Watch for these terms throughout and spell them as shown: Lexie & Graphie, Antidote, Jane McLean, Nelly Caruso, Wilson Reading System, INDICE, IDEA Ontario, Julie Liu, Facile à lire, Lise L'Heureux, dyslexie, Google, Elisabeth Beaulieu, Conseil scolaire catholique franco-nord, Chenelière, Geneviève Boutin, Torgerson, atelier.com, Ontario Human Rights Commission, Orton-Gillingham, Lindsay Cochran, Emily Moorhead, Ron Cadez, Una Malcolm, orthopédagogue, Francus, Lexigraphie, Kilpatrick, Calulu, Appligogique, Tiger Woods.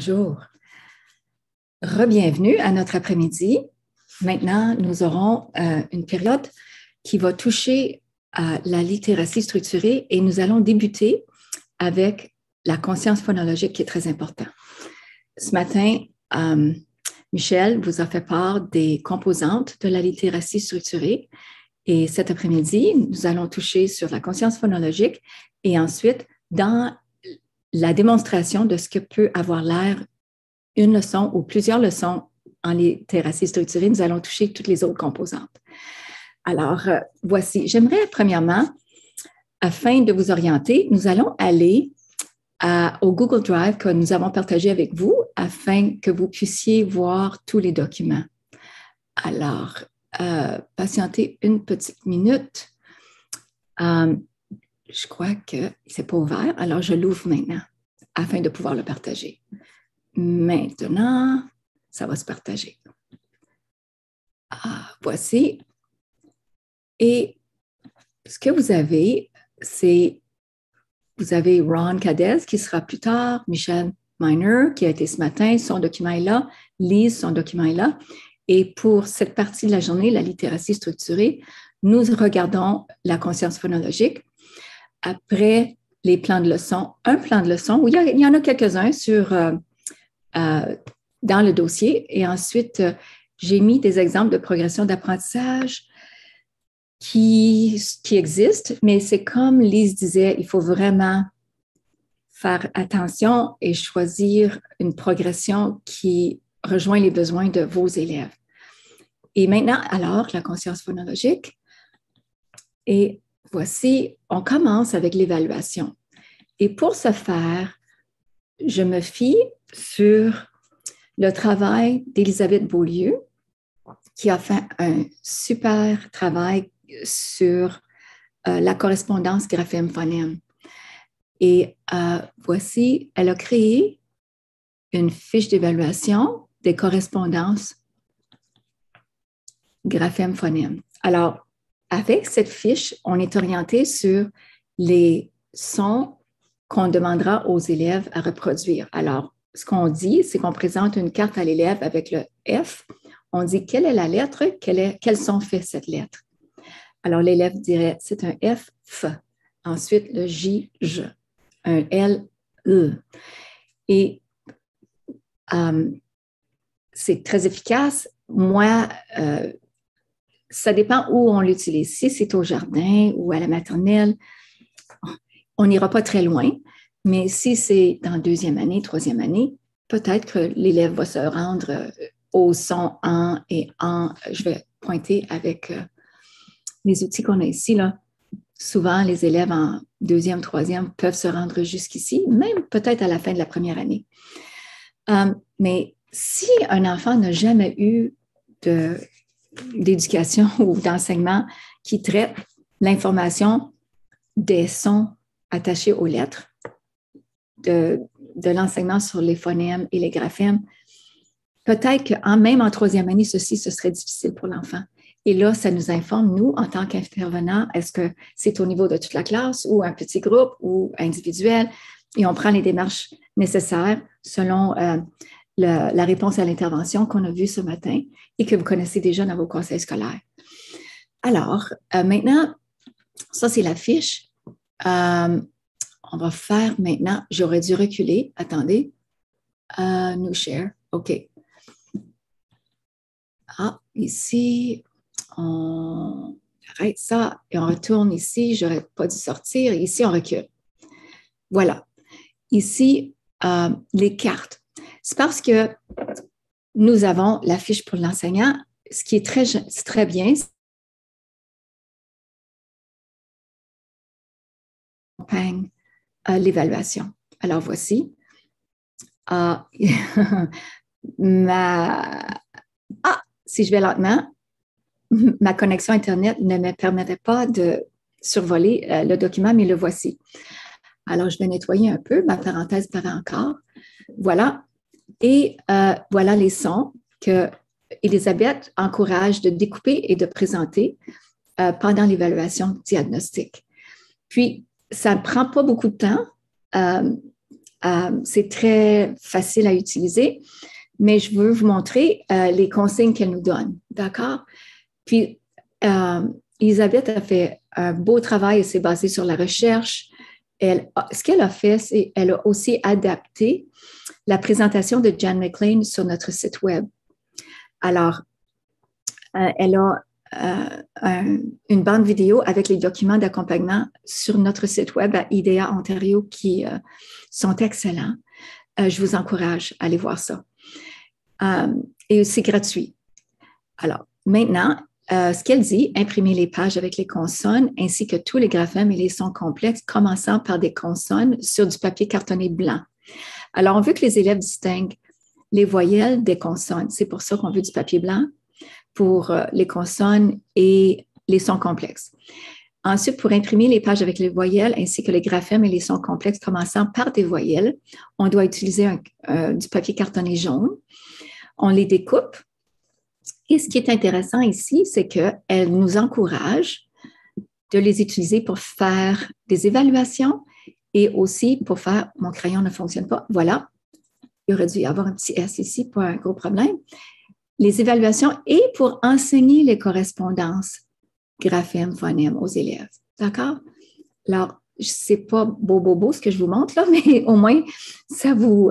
Bonjour. Rebienvenue à notre après-midi. Maintenant, nous aurons une période qui va toucher à la littératie structurée et nous allons débuter avec la conscience phonologique qui est très importante. Ce matin, Michèle vous a fait part des composantes de la littératie structurée et cet après-midi, nous allons toucher sur la conscience phonologique et ensuite dans la démonstration de ce que peut avoir l'air une leçon ou plusieurs leçons en littératie structurée, nous allons toucher toutes les autres composantes. Alors, voici. J'aimerais premièrement, afin de vous orienter, nous allons aller au Google Drive que nous avons partagé avec vous afin que vous puissiez voir tous les documents. Alors, patientez une petite minute. Je crois que ce n'est pas ouvert, alors je l'ouvre maintenant afin de pouvoir le partager. Maintenant, ça va se partager. Ah, voici. Et ce que vous avez, c'est, vous avez Ron Cadez qui sera plus tard, Michèle Minor qui a été ce matin, son document est là, Lise, son document est là. Et pour cette partie de la journée, la littératie structurée, nous regardons la conscience phonologique. Après, les plans de leçons, un plan de leçons, où il y en a quelques-uns sur dans le dossier. Et ensuite, j'ai mis des exemples de progression d'apprentissage qui existent, mais c'est comme Lise disait, il faut vraiment faire attention et choisir une progression qui rejoint les besoins de vos élèves. Et maintenant, alors, la conscience phonologique. Et voici, on commence avec l'évaluation. Et pour ce faire, je me fie sur le travail d'Elisabeth Beaulieu, qui a fait un super travail sur la correspondance graphème-phonème. Et voici, elle a créé une fiche d'évaluation des correspondances graphème-phonème. Alors, avec cette fiche, on est orienté sur les sons qu'on demandera aux élèves à reproduire. Alors, ce qu'on dit, c'est qu'on présente une carte à l'élève avec le F. On dit quelle est la lettre, quel son fait cette lettre. Alors, l'élève dirait, c'est un F, F. Ensuite, le J, J. Un L, E. Et c'est très efficace. Moi, ça dépend où on l'utilise. Si c'est au jardin ou à la maternelle, on n'ira pas très loin. Mais si c'est dans deuxième année, troisième année, peut-être que l'élève va se rendre au son en et en. Je vais pointer avec les outils qu'on a ici, là. Souvent, les élèves en deuxième, troisième peuvent se rendre jusqu'ici, même peut-être à la fin de la première année. Mais si un enfant n'a jamais eu d'éducation ou d'enseignement qui traite l'information des sons attachés aux lettres, de l'enseignement sur les phonèmes et les graphèmes, peut-être que même en troisième année, ce serait difficile pour l'enfant. Et là, ça nous informe, nous, en tant qu'intervenants, est-ce que c'est au niveau de toute la classe ou un petit groupe ou individuel? Et on prend les démarches nécessaires selon la réponse à l'intervention qu'on a vue ce matin et que vous connaissez déjà dans vos conseils scolaires. Alors, maintenant, ça, c'est la fiche. On va faire maintenant, j'aurais dû reculer. Attendez. New share. OK. Ah, ici, on arrête ça et on retourne ici. Je n'aurais pas dû sortir. Ici, on recule. Voilà. Ici, les cartes. C'est parce que nous avons la fiche pour l'enseignant. Ce qui est très bien, c'est l'évaluation. Alors, voici. Si je vais lentement, ma connexion Internet ne me permettait pas de survoler le document, mais le voici. Alors, je vais nettoyer un peu. Ma parenthèse paraît encore. Voilà. Et voilà les sons que Elisabeth encourage de découper et de présenter pendant l'évaluation diagnostique. Puis, ça ne prend pas beaucoup de temps. C'est très facile à utiliser, mais je veux vous montrer les consignes qu'elle nous donne, d'accord? Puis, Elisabeth a fait un beau travail, elle s'est basée sur la recherche. Ce qu'elle a fait, c'est qu'elle a aussi adapté la présentation de Jane McLean sur notre site web. Alors, elle a une bande vidéo avec les documents d'accompagnement sur notre site web à IDEA Ontario qui sont excellents. Je vous encourage à aller voir ça. Et c'est gratuit. Alors, maintenant, ce qu'elle dit, imprimer les pages avec les consonnes ainsi que tous les graphèmes et les sons complexes, commençant par des consonnes sur du papier cartonné blanc. Alors, on veut que les élèves distinguent les voyelles des consonnes. C'est pour ça qu'on veut du papier blanc pour les consonnes et les sons complexes. Ensuite, pour imprimer les pages avec les voyelles ainsi que les graphèmes et les sons complexes, commençant par des voyelles, on doit utiliser du papier cartonné jaune. On les découpe. Et ce qui est intéressant ici, c'est qu'elle nous encourage de les utiliser pour faire des évaluations et aussi pour faire « mon crayon ne fonctionne pas ». Voilà, il aurait dû y avoir un petit S ici, pas un gros problème. Les évaluations et pour enseigner les correspondances graphèmes, phonèmes aux élèves. D'accord? Alors, ce n'est pas beau ce que je vous montre là, mais au moins, ça vous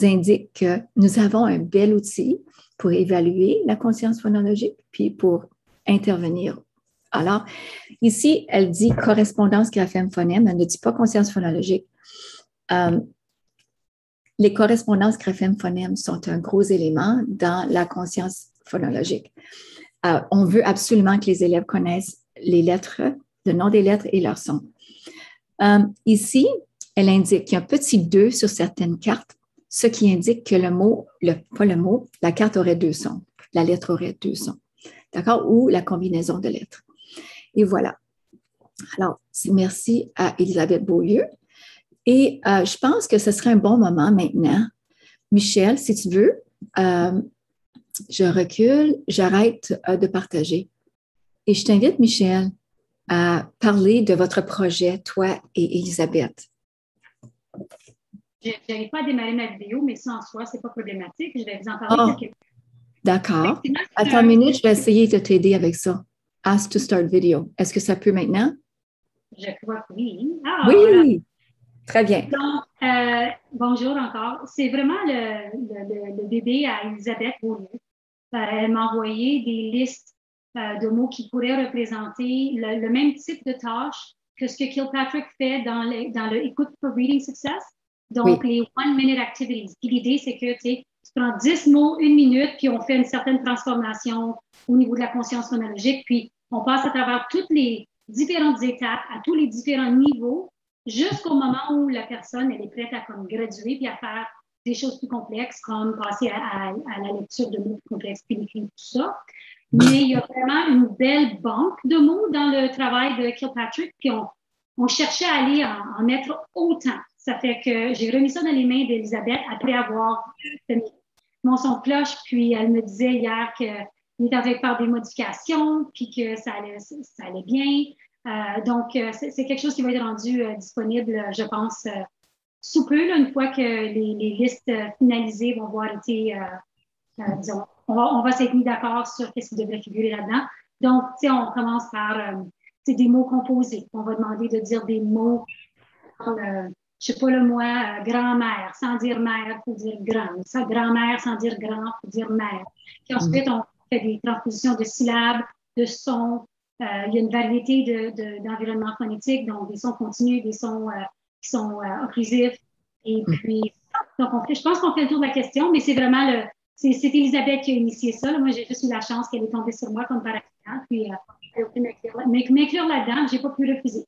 indique que nous avons un bel outil pour évaluer la conscience phonologique, puis pour intervenir. Alors, ici, elle dit correspondance graphème-phonème, elle ne dit pas conscience phonologique. Les correspondances graphème-phonème sont un gros élément dans la conscience phonologique. On veut absolument que les élèves connaissent les lettres, le nom des lettres et leur son. Ici, elle indique qu'il y a un petit 2 sur certaines cartes, ce qui indique que la carte aurait 2 sons, la lettre aurait 2 sons, d'accord? Ou la combinaison de lettres. Et voilà. Alors, merci à Elisabeth Beaulieu. Et je pense que ce serait un bon moment maintenant. Michèle, si tu veux, je recule, j'arrête de partager. Et je t'invite, Michèle, à parler de votre projet, toi et Elisabeth. Je n'arrive pas à démarrer ma vidéo, mais ça en soi, ce n'est pas problématique. Je vais vous en parler. Oh, d'accord. Attends une minute, je vais essayer de t'aider avec ça. Ask to start video. Est-ce que ça peut maintenant? Je crois que oui. Ah, oui, voilà. Très bien. Donc, bonjour encore. C'est vraiment le bébé à Elisabeth Beaulieu. Elle m'a envoyé des listes de mots qui pourraient représenter le même type de tâche que ce que Kilpatrick fait dans le Écoute for Reading Success. Donc, oui, les one-minute activities. Puis l'idée, c'est que tu prends 10 mots, 1 minute, puis on fait une certaine transformation au niveau de la conscience phonologique. Puis on passe à travers toutes les différentes étapes, à tous les différents niveaux, jusqu'au moment où la personne elle est prête à comme, graduer puis à faire des choses plus complexes, comme passer à la lecture de mots plus complexes, puis l'écrire, tout ça. Mais il y a vraiment une belle banque de mots dans le travail de Kilpatrick. Puis on cherchait à aller en mettre autant. Ça fait que j'ai remis ça dans les mains d'Elisabeth après avoir fait mon son de cloche. Puis elle me disait hier qu'il devait faire des modifications, puis que ça allait bien. Donc, c'est quelque chose qui va être rendu disponible, je pense, sous peu, là, une fois que les listes finalisées vont avoir été, disons, on va s'être mis d'accord sur qu'est-ce qui devrait figurer là-dedans. Donc, tu sais, on commence par des mots composés. On va demander de dire des mots dans le... Je ne sais pas le moi, grand-mère, sans dire mère, il faut dire grand. Ça, grand-mère, sans dire grand, il faut dire mère. Puis ensuite, on fait des transpositions de syllabes, de sons. Il y a une variété d'environnements phonétiques, donc des sons continus, des sons qui sont occlusifs. Et puis, donc je pense qu'on fait le tour de la question, mais c'est vraiment c'est Elisabeth qui a initié ça. Là. Moi, j'ai juste eu la chance qu'elle est tombée sur moi comme par accident. Puis, elle a pu m'inclure là-dedans, je n'ai pas pu refuser.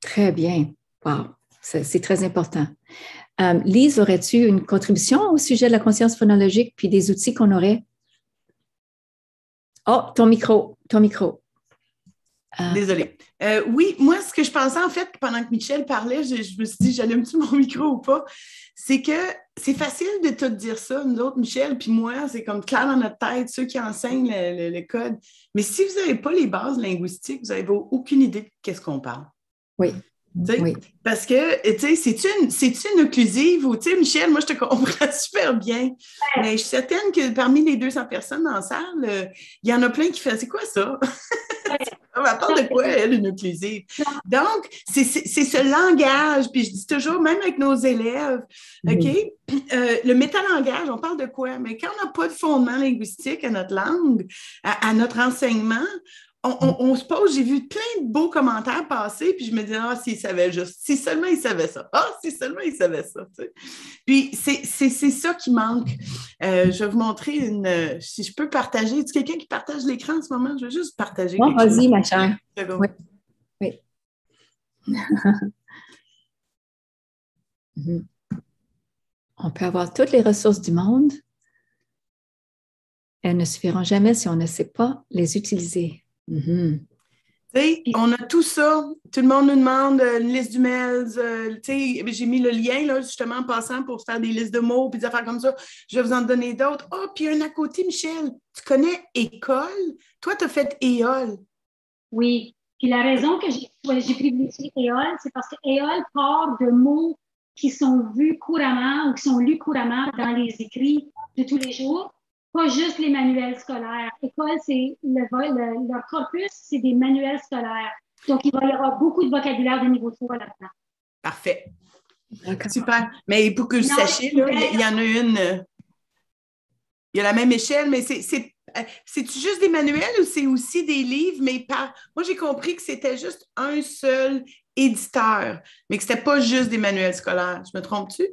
Très bien. Wow. C'est très important. Lise, aurais-tu une contribution au sujet de la conscience phonologique puis des outils qu'on aurait? Oh, ton micro. Désolée. Oui, moi, ce que je pensais, en fait, pendant que Michèle parlait, je me suis dit, j'allume-tu mon micro ou pas? C'est que c'est facile de tout dire ça, nous autres, Michèle, puis moi, c'est comme clair dans notre tête, ceux qui enseignent le code. Mais si vous n'avez pas les bases linguistiques, vous n'avez aucune idée de qu'est-ce qu'on parle. Oui. Oui. Parce que, tu sais, c'est-tu une occlusive ou, tu sais, Michèle, moi, je te comprends super bien. Ouais. Mais je suis certaine que parmi les 200 personnes dans la salle, il y en a plein qui font « C'est quoi ça? Ouais. » À part de quoi, elle, une occlusive? Donc, c'est ce langage, puis je dis toujours, même avec nos élèves, OK? Le métalangage, on parle de quoi? Mais quand on n'a pas de fondement linguistique à notre langue, à notre enseignement, on se pose, j'ai vu plein de beaux commentaires passer, puis je me dis, ah, s'ils savaient juste, si seulement ils savaient ça, ah, si seulement ils savaient ça, tu sais. Puis c'est ça qui manque. Je vais vous montrer si je peux partager. Est-ce quelqu'un qui partage l'écran en ce moment? Je veux juste partager. Bon, vas-y, ma chère. Oui. Oui. On peut avoir toutes les ressources du monde. Elles ne suffiront jamais si on ne sait pas les utiliser. On a tout ça. Tout le monde nous demande une liste du DIBELS. J'ai mis le lien là, justement en passant pour faire des listes de mots puis des affaires comme ça. Je vais vous en donner d'autres. Ah, oh, puis un à côté, Michèle, tu connais école? Toi, tu as fait éole. Oui. Puis la raison que j'ai privilégié éole, c'est parce que éole part de mots qui sont vus couramment ou qui sont lus couramment dans les écrits de tous les jours. Pas juste les manuels scolaires. École, c'est leur corpus, c'est des manuels scolaires. Donc, il va y avoir beaucoup de vocabulaire de niveau 3 là-dedans. Parfait. Super. Mais pour que vous sachiez, il y en a une... Il y a la même échelle, mais c'est-tu juste des manuels ou c'est aussi des livres? Mais par... Moi, j'ai compris que c'était juste un seul éditeur, mais que c'était pas juste des manuels scolaires. Je me trompe-tu?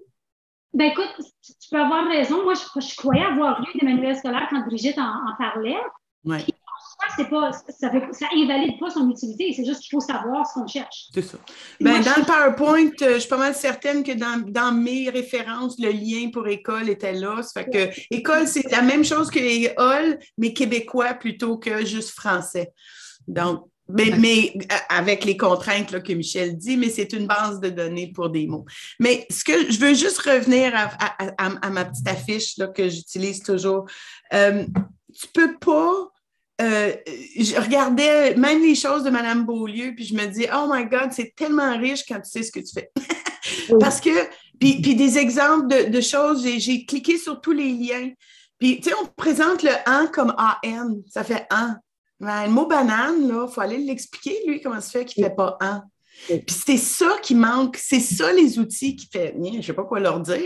Ben écoute, tu peux avoir raison. Moi, je croyais avoir lu des manuels scolaires quand Brigitte en parlait. Ouais. Puis, ça invalide pas son utilité. C'est juste qu'il faut savoir ce qu'on cherche. C'est ça. Ben, moi, dans le PowerPoint, je suis pas mal certaine que dans mes références, le lien pour école était là. Ça fait que école, c'est la même chose que éole, mais québécois plutôt que juste français. Donc, mais avec les contraintes là, que Michèle dit, mais c'est une base de données pour des mots. Mais ce que je veux juste revenir à ma petite affiche là, que j'utilise toujours. Tu peux pas... je regardais même les choses de Mme Beaulieu, puis je me dis, oh my God, c'est tellement riche quand tu sais ce que tu fais. Parce que... Puis des exemples de choses, j'ai cliqué sur tous les liens. Puis, tu sais, on présente le « en » comme « an », ça fait « an ». Ben, le mot banane, il faut aller l'expliquer, lui, comment ça se fait qu'il ne fait pas un. Puis c'est ça qui manque, c'est ça les outils qui fait. Je ne sais pas quoi leur dire.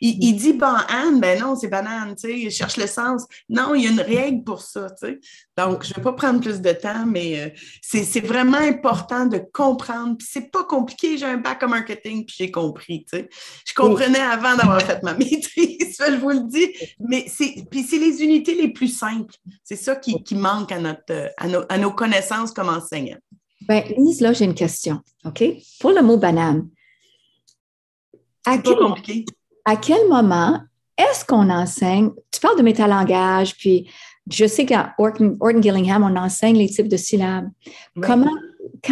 Il dit banane, ben non, c'est banane, tu sais, il cherche le sens. Non, il y a une règle pour ça, tu sais. Donc, je ne vais pas prendre plus de temps, mais c'est vraiment important de comprendre. Puis c'est pas compliqué, j'ai un bac en marketing, puis j'ai compris, tu sais. Je comprenais avant d'avoir fait ma maîtrise, je vous le dis. Mais c'est les unités les plus simples. C'est ça qui manque à nos connaissances comme enseignants. Bien, Lise, là, j'ai une question, OK? Pour le mot « banane », à quel moment est-ce qu'on enseigne, tu parles de métalangage, puis je sais qu'à Orton-Gillingham, on enseigne les types de syllabes. Oui.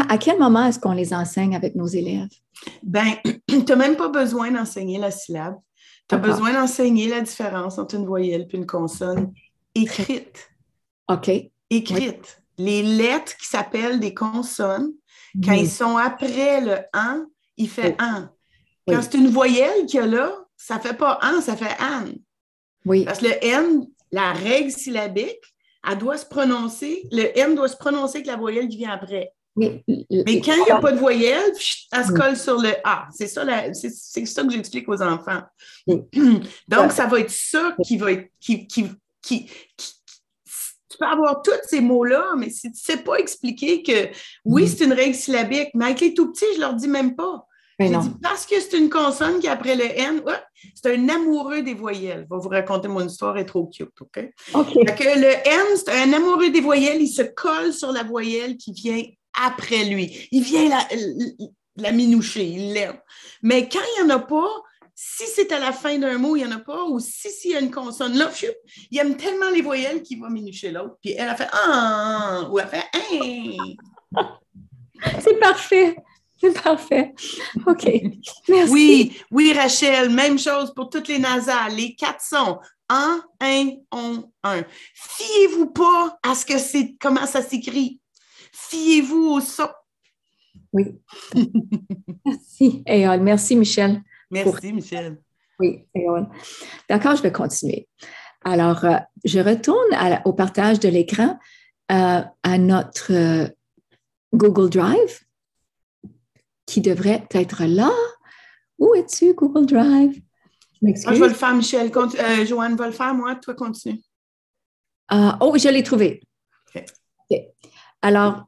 À quel moment est-ce qu'on les enseigne avec nos élèves? Bien, tu n'as même pas besoin d'enseigner la syllabe. Tu as besoin d'enseigner la différence entre une voyelle et une consonne écrite. OK. Écrite. Oui. Les lettres qui s'appellent des consonnes, quand ils sont après le « an », il fait « an ». Quand c'est une voyelle qu'il y a là, ça ne fait pas « an », ça fait « an ». Oui. Parce que le « n », la règle syllabique, elle doit se prononcer, le « n » doit se prononcer avec la voyelle qui vient après. Mais quand il n'y a pas de voyelle, elle se colle sur le « a ». C'est ça, ça que j'explique aux enfants. Donc, ça va être ça qui va être... Tu peux avoir tous ces mots-là, mais si tu ne sais pas expliquer que oui, c'est une règle syllabique, mais avec les tout-petits, je ne leur dis même pas. Je dis parce que c'est une consonne qui, après le N, c'est un amoureux des voyelles. Je vais vous raconter mon histoire, elle est trop cute, OK? Fait que le N, c'est un amoureux des voyelles, il se colle sur la voyelle qui vient après lui. Il vient la minoucher, il l'aime. Mais quand il n'y en a pas, si c'est à la fin d'un mot, il n'y en a pas, ou s'il y a une consonne là, il aime tellement les voyelles qu'il va minucher l'autre. Puis elle a fait « ah » ou elle a fait « hein ». C'est parfait. C'est parfait. OK. Merci. Oui, Rachel, même chose pour toutes les nasales. Les 4 sons. En, un, on, un. Fiez-vous pas à ce que c'est, comment ça s'écrit. Fiez-vous au son. Oui. Merci, Ayol. Merci, Michèle. Merci, Michèle. Oui, Ayol. D'accord, je vais continuer. Alors, je retourne au partage de l'écran à notre Google Drive qui devrait être là. Où es-tu, Google Drive? Moi, je vais le faire, Michèle. Joanne va le faire, moi. Toi, continue. Oh, je l'ai trouvé. Okay. Okay. Alors,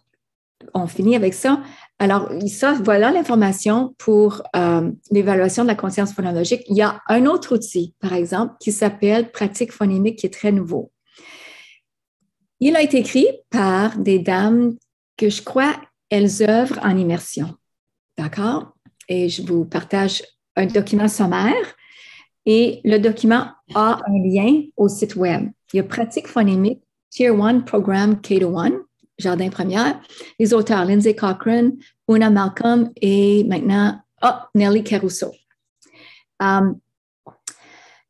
on finit avec ça. Alors, ça, voilà l'information pour l'évaluation de la conscience phonologique. Il y a un autre outil, par exemple, qui s'appelle Pratique phonémique, qui est très nouveau. Il a été écrit par des dames que je crois, elles œuvrent en immersion. D'accord? Et je vous partage un document sommaire. Et le document a un lien au site web. Il y a Pratique phonémique, Tier 1, Programme K-1, Jardin première. Les auteurs, Lindsay Cochran, Una Malcolm et maintenant Nelly Caruso.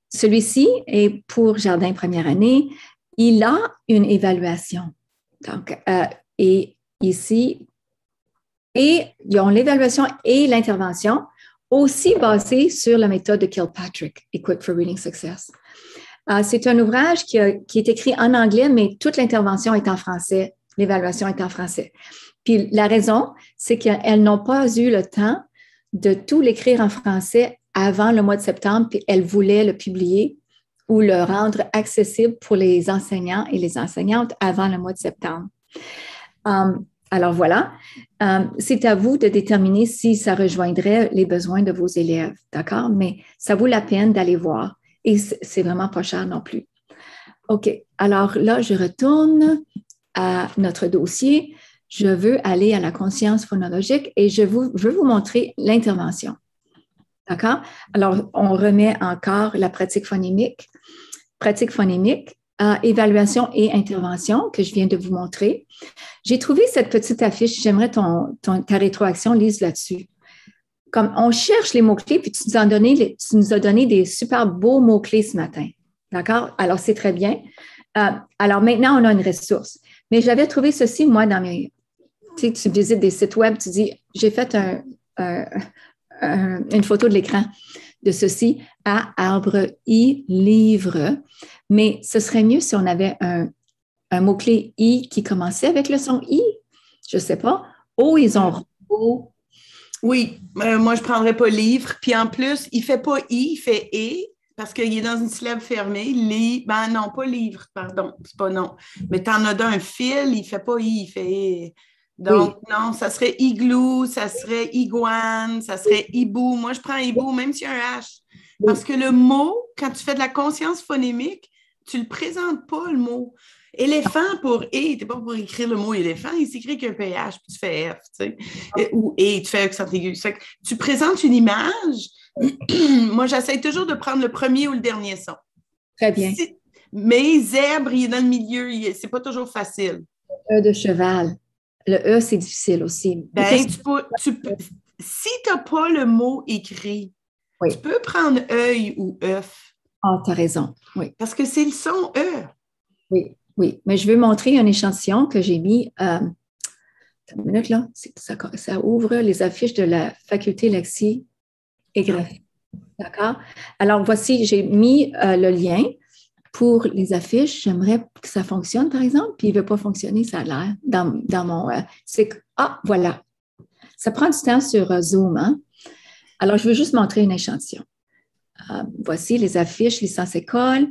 Celui-ci est pour Jardin première année. Il a une évaluation. Donc, et ici, et ils ont l'évaluation et l'intervention, aussi basée sur la méthode de Kilpatrick, Equipped for Reading Success. C'est un ouvrage qui est écrit en anglais, mais toute l'intervention est en français, l'évaluation est en français. Puis la raison, c'est qu'elles n'ont pas eu le temps de tout l'écrire en français avant le mois de septembre, puis elles voulaient le publier ou le rendre accessible pour les enseignants et les enseignantes avant le mois de septembre. Alors voilà, c'est à vous de déterminer si ça rejoindrait les besoins de vos élèves, d'accord? Mais ça vaut la peine d'aller voir et c'est vraiment pas cher non plus. OK, alors là, je retourne à notre dossier. Je veux aller à la conscience phonologique et je veux vous montrer l'intervention, d'accord? Alors, on remet encore la pratique phonémique, évaluation et intervention que je viens de vous montrer. J'ai trouvé cette petite affiche, j'aimerais ta rétroaction, Lise, là-dessus. Comme on cherche les mots-clés, puis tu nous as donné des super beaux mots-clés ce matin. D'accord? Alors, c'est très bien. Alors, maintenant, on a une ressource. Mais j'avais trouvé ceci, moi, dans mes... Tu sais, tu visites des sites web, tu dis, j'ai fait une photo de l'écran de ceci à arbre I, livre. Mais ce serait mieux si on avait un mot-clé I qui commençait avec le son I. Je ne sais pas. Oh, ils ont... Oh. Oui, moi, je ne prendrais pas livre. Puis en plus, il ne fait pas I, il fait E, parce qu'il est dans une syllabe fermée. Ben non, pas livre, pardon. C'est pas non. Mais tu en as d'un fil, il ne fait pas I, il fait E. Donc, oui. Non, ça serait igloo, ça serait iguane, ça serait hibou. Moi, je prends hibou, même s'il y a un H. Parce que le mot, quand tu fais de la conscience phonémique, tu ne le présentes pas, le mot. Éléphant pour « et », tu n'es pas pour écrire le mot « éléphant », il s'écrit qu'un PH, puis tu fais « F », tu sais, ou « et », tu fais « accent aigu ». Tu présentes une image. Moi, j'essaie toujours de prendre le premier ou le dernier son. Très bien. Mais zèbre, il est dans le milieu, c'est pas toujours facile. E de cheval. Le E, c'est difficile aussi. Ben, si tu n'as pas le mot écrit, oui. Tu peux prendre « œil » ou « œuf ». Ah, tu as raison, oui. Parce que c'est le son « E ». Oui. Oui, mais je vais montrer un échantillon que j'ai mis. Une minute, là. Ça ouvre les affiches de la faculté Lexi et Graphie. D'accord? Alors, voici, j'ai mis le lien pour les affiches. J'aimerais que ça fonctionne, par exemple, puis il ne veut pas fonctionner, ça a l'air, dans mon... voilà. Ça prend du temps sur Zoom, hein? Alors, je veux juste montrer un échantillon. Voici les affiches, licence école.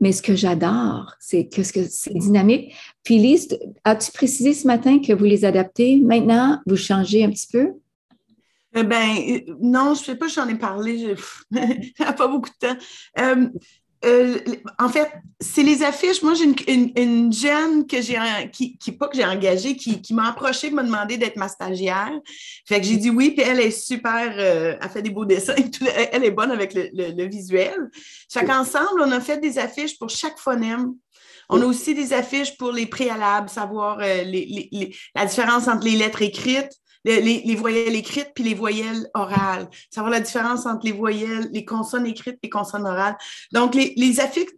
Mais ce que j'adore, c'est que c'est dynamique. Puis Lise, as-tu précisé ce matin que vous les adaptez? Maintenant, vous changez un petit peu? Non, je ne sais pas, j'en ai parlé. Ça n'a pas beaucoup de temps. En fait, c'est les affiches. Moi, j'ai une jeune que j'ai engagée, qui m'a approchée, m'a demandé d'être ma stagiaire. Fait que j'ai dit oui, puis elle est super, elle fait des beaux dessins, elle est bonne avec le visuel. Fait qu'ensemble, on a fait des affiches pour chaque phonème. On a aussi des affiches pour les préalables, savoir la différence entre les lettres écrites, les voyelles écrites puis les voyelles orales. Savoir la différence entre les voyelles, les consonnes écrites et les consonnes orales. Donc, les affiches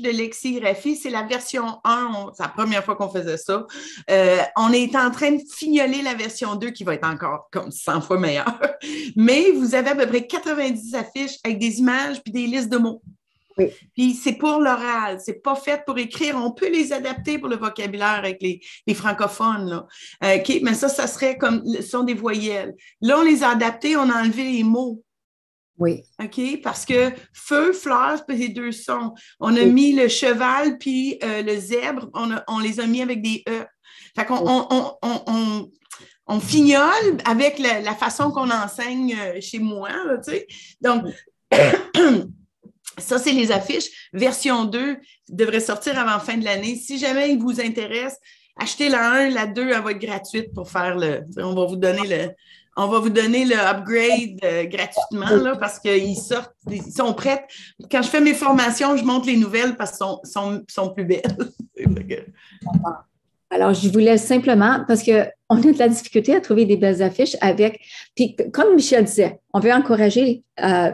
de lexigraphie, c'est la version 1, c'est la première fois qu'on faisait ça. On est en train de fignoler la version 2 qui va être encore comme 100 fois meilleure. Mais vous avez à peu près 90 affiches avec des images puis des listes de mots. Oui. Puis c'est pour l'oral, c'est pas fait pour écrire. On peut les adapter pour le vocabulaire avec les francophones. Là. Okay, mais ça serait comme, ce sont des voyelles. Là, on les a adaptées, on a enlevé les mots. Oui. OK, parce que feu, fleur, c'est deux sons. On a mis le cheval puis le zèbre, on les a mis avec des E. Fait qu'on on fignole avec la façon qu'on enseigne chez moi, là, tu sais. Donc, ça, c'est les affiches. Version 2 devrait sortir avant fin de l'année. Si jamais il vous intéresse, achetez la 1, la 2, elle va être gratuite pour faire le... On va vous donner le upgrade gratuitement là, parce qu'ils sortent, ils sont prêts. Quand je fais mes formations, je montre les nouvelles parce qu'elles sont plus belles. Alors, je voulais simplement, parce qu'on a de la difficulté à trouver des belles affiches avec, puis comme Michèle disait, on veut encourager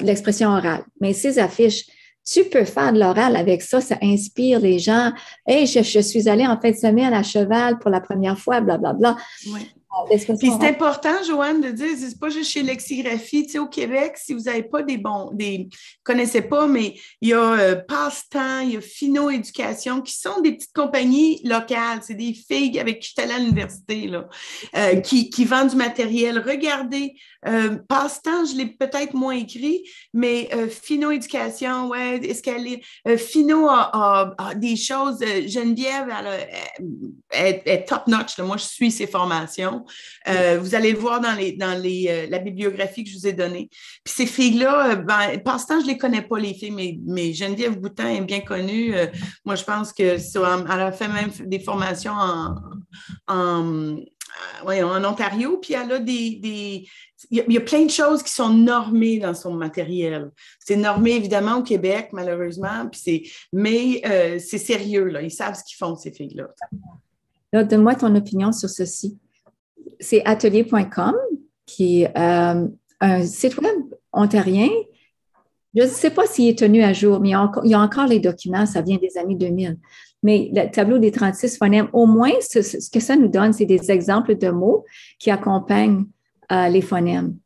l'expression orale, mais ces affiches, tu peux faire de l'oral avec ça, ça inspire les gens. « Hey, je suis allée en fin de semaine à cheval pour la première fois, blablabla. » Oui. Puis c'est important, Joanne, de dire, c'est pas juste chez Lexigraphie, tu sais, au Québec, si vous n'avez pas des bons, connaissez pas, mais il y a Passe-temps, il y a Fino Éducation, qui sont des petites compagnies locales, c'est des filles avec qui j'étais allée à l'université, là, qui vendent du matériel. Regardez, Passe-temps, je l'ai peut-être moins écrit, mais Fino Éducation, ouais, est-ce qu'elle est... Fino a des choses, Geneviève, elle est top-notch, moi je suis ses formations. Vous allez le voir dans la bibliographie que je vous ai donnée. Puis ces filles-là, Passe-temps, je ne les connais pas, les filles, mais Geneviève Boutin est bien connue. Moi, je pense qu'elle a fait même des formations en Ontario, puis elle a il y a plein de choses qui sont normées dans son matériel. C'est normé, évidemment, au Québec, malheureusement, puis c'est sérieux, là. Ils savent ce qu'ils font, ces filles-là. Là, donne-moi ton opinion sur ceci. C'est atelier.com, qui est un site web ontarien. Je ne sais pas s'il est tenu à jour, mais il y a encore les documents, ça vient des années 2000. Mais le tableau des 36 phonèmes, au moins, ce que ça nous donne, c'est des exemples de mots qui accompagnent les phonèmes.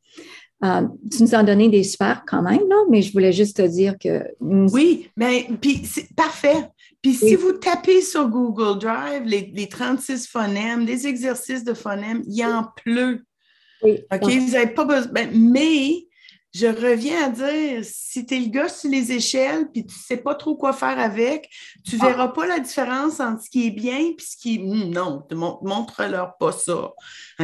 Tu nous as donné des super quand même, là, mais je voulais juste te dire que... Oui, mais puis c'est parfait. Puis si vous tapez sur Google Drive les 36 phonèmes, les exercices de phonèmes, il en pleut. Oui. OK, vous n'avez pas besoin... mais je reviens à dire, si tu es le gars sur les échelles puis tu ne sais pas trop quoi faire avec, tu ne verras pas la différence entre ce qui est bien et ce qui est... Non, montre-leur pas ça. OK?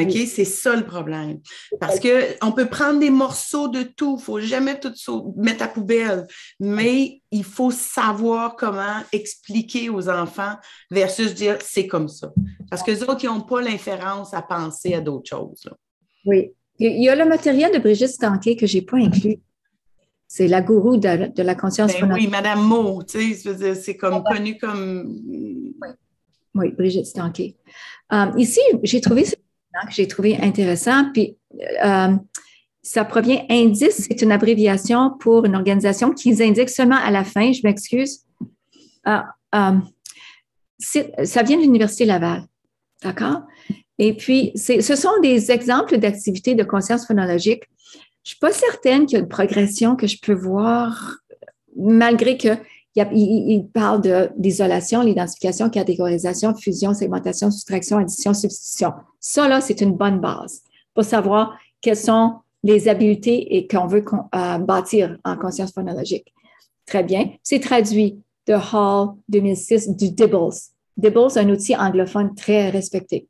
Oui. C'est ça le problème. Parce qu'on peut prendre des morceaux de tout. Il ne faut jamais tout mettre à poubelle. Mais il faut savoir comment expliquer aux enfants versus dire « c'est comme ça ». Parce qu'eux autres, ils n'ont pas l'inférence à penser à d'autres choses. Là. Oui. Il y a le matériel de Brigitte Stanké que je n'ai pas inclus. C'est la gourou de la conscience. Ben oui, Madame Mo, tu sais, c'est comme connu comme... Oui, Brigitte Stanké. Ici, j'ai trouvé ce que j'ai trouvé intéressant, puis ça provient INDICE, c'est une abréviation pour une organisation qu'ils indiquent seulement à la fin, je m'excuse. Ça vient de l'Université Laval, d'accord? Et puis, ce sont des exemples d'activités de conscience phonologique. Je ne suis pas certaine qu'il y a une progression que je peux voir, malgré qu'il parle d'isolation, l'identification, catégorisation, fusion, segmentation, soustraction, addition, substitution. Ça, là, c'est une bonne base pour savoir quelles sont les habiletés et qu'on veut bâtir en conscience phonologique. Très bien. C'est traduit de Hall 2006 du DIBELS. DIBELS, un outil anglophone très respecté.